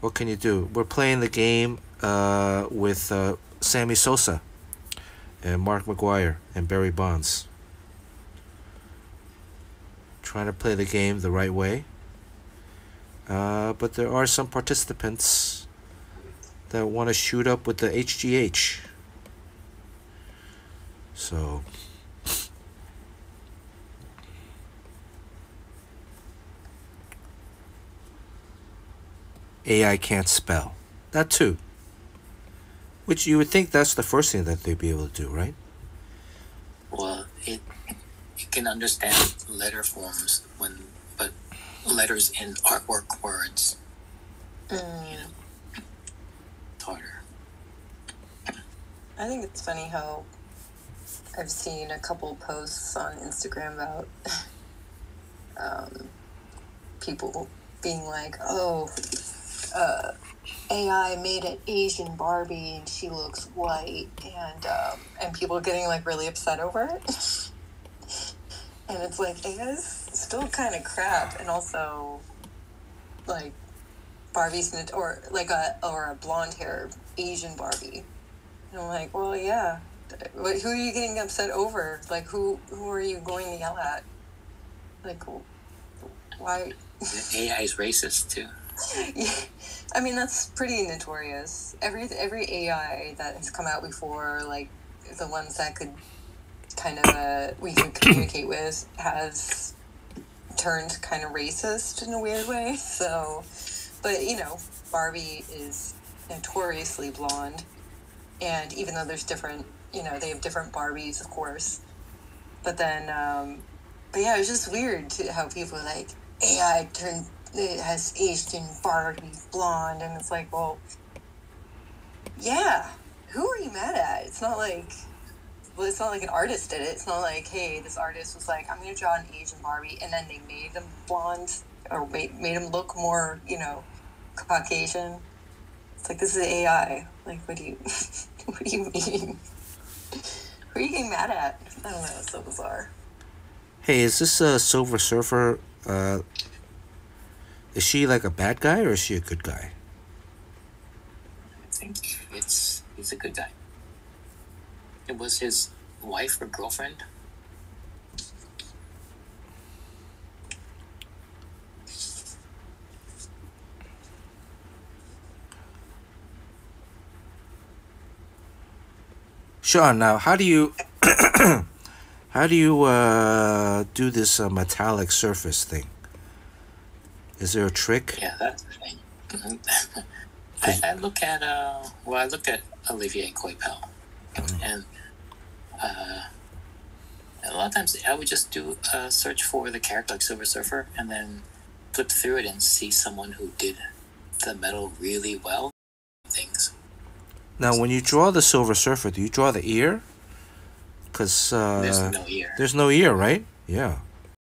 What can you do? We're playing the game with Sammy Sosa and Mark McGuire and Barry Bonds. Trying to play the game the right way. But there are some participants that want to shoot up with the HGH. So AI can't spell. That too. Which you would think that's the first thing that they'd be able to do, right? Well, it can understand letter forms but letters in artwork words, you know, it's harder. I think it's funny how I've seen a couple posts on Instagram about people being like, AI made an Asian Barbie and she looks white, and people are getting like really upset over it. And it's like, AI's still kind of crap, and also like Barbie's or a blonde haired Asian Barbie. And I'm like, well, yeah, but who are you getting upset over? Like, who are you going to yell at? Like, why? AI is racist too. Yeah. I mean, that's pretty notorious. Every AI that has come out before, like the ones that we could communicate with, has turned kind of racist in a weird way. So, but you know, Barbie is notoriously blonde, and even though there's different, you know, they have different Barbies, of course. But then, but yeah, it was just weird how people were like, AI turned. It has Asian Barbie blonde, and it's like, well, yeah, who are you mad at? It's not like an artist did it. It's not like, hey, this artist was like, I'm gonna draw an Asian Barbie, and then they made them blonde or made them look more, you know, Caucasian. It's like, this is AI. Like, what do you mean? Who are you getting mad at? I don't know. It's so bizarre. Hey, is this a Silver Surfer? Is she like a bad guy or is she a good guy? I think he's a good guy. It was his wife or girlfriend. Sean, now how do you do this metallic surface thing? Is there a trick? Yeah, that's the thing. I look at I look at Olivier Coipel, and a lot of times I would just do a search for the character like Silver Surfer, and then flip through it and see someone who did the metal really well. Things. Now, when you draw the Silver Surfer, do you draw the ear? Because there's no ear. There's no ear, right? Yeah.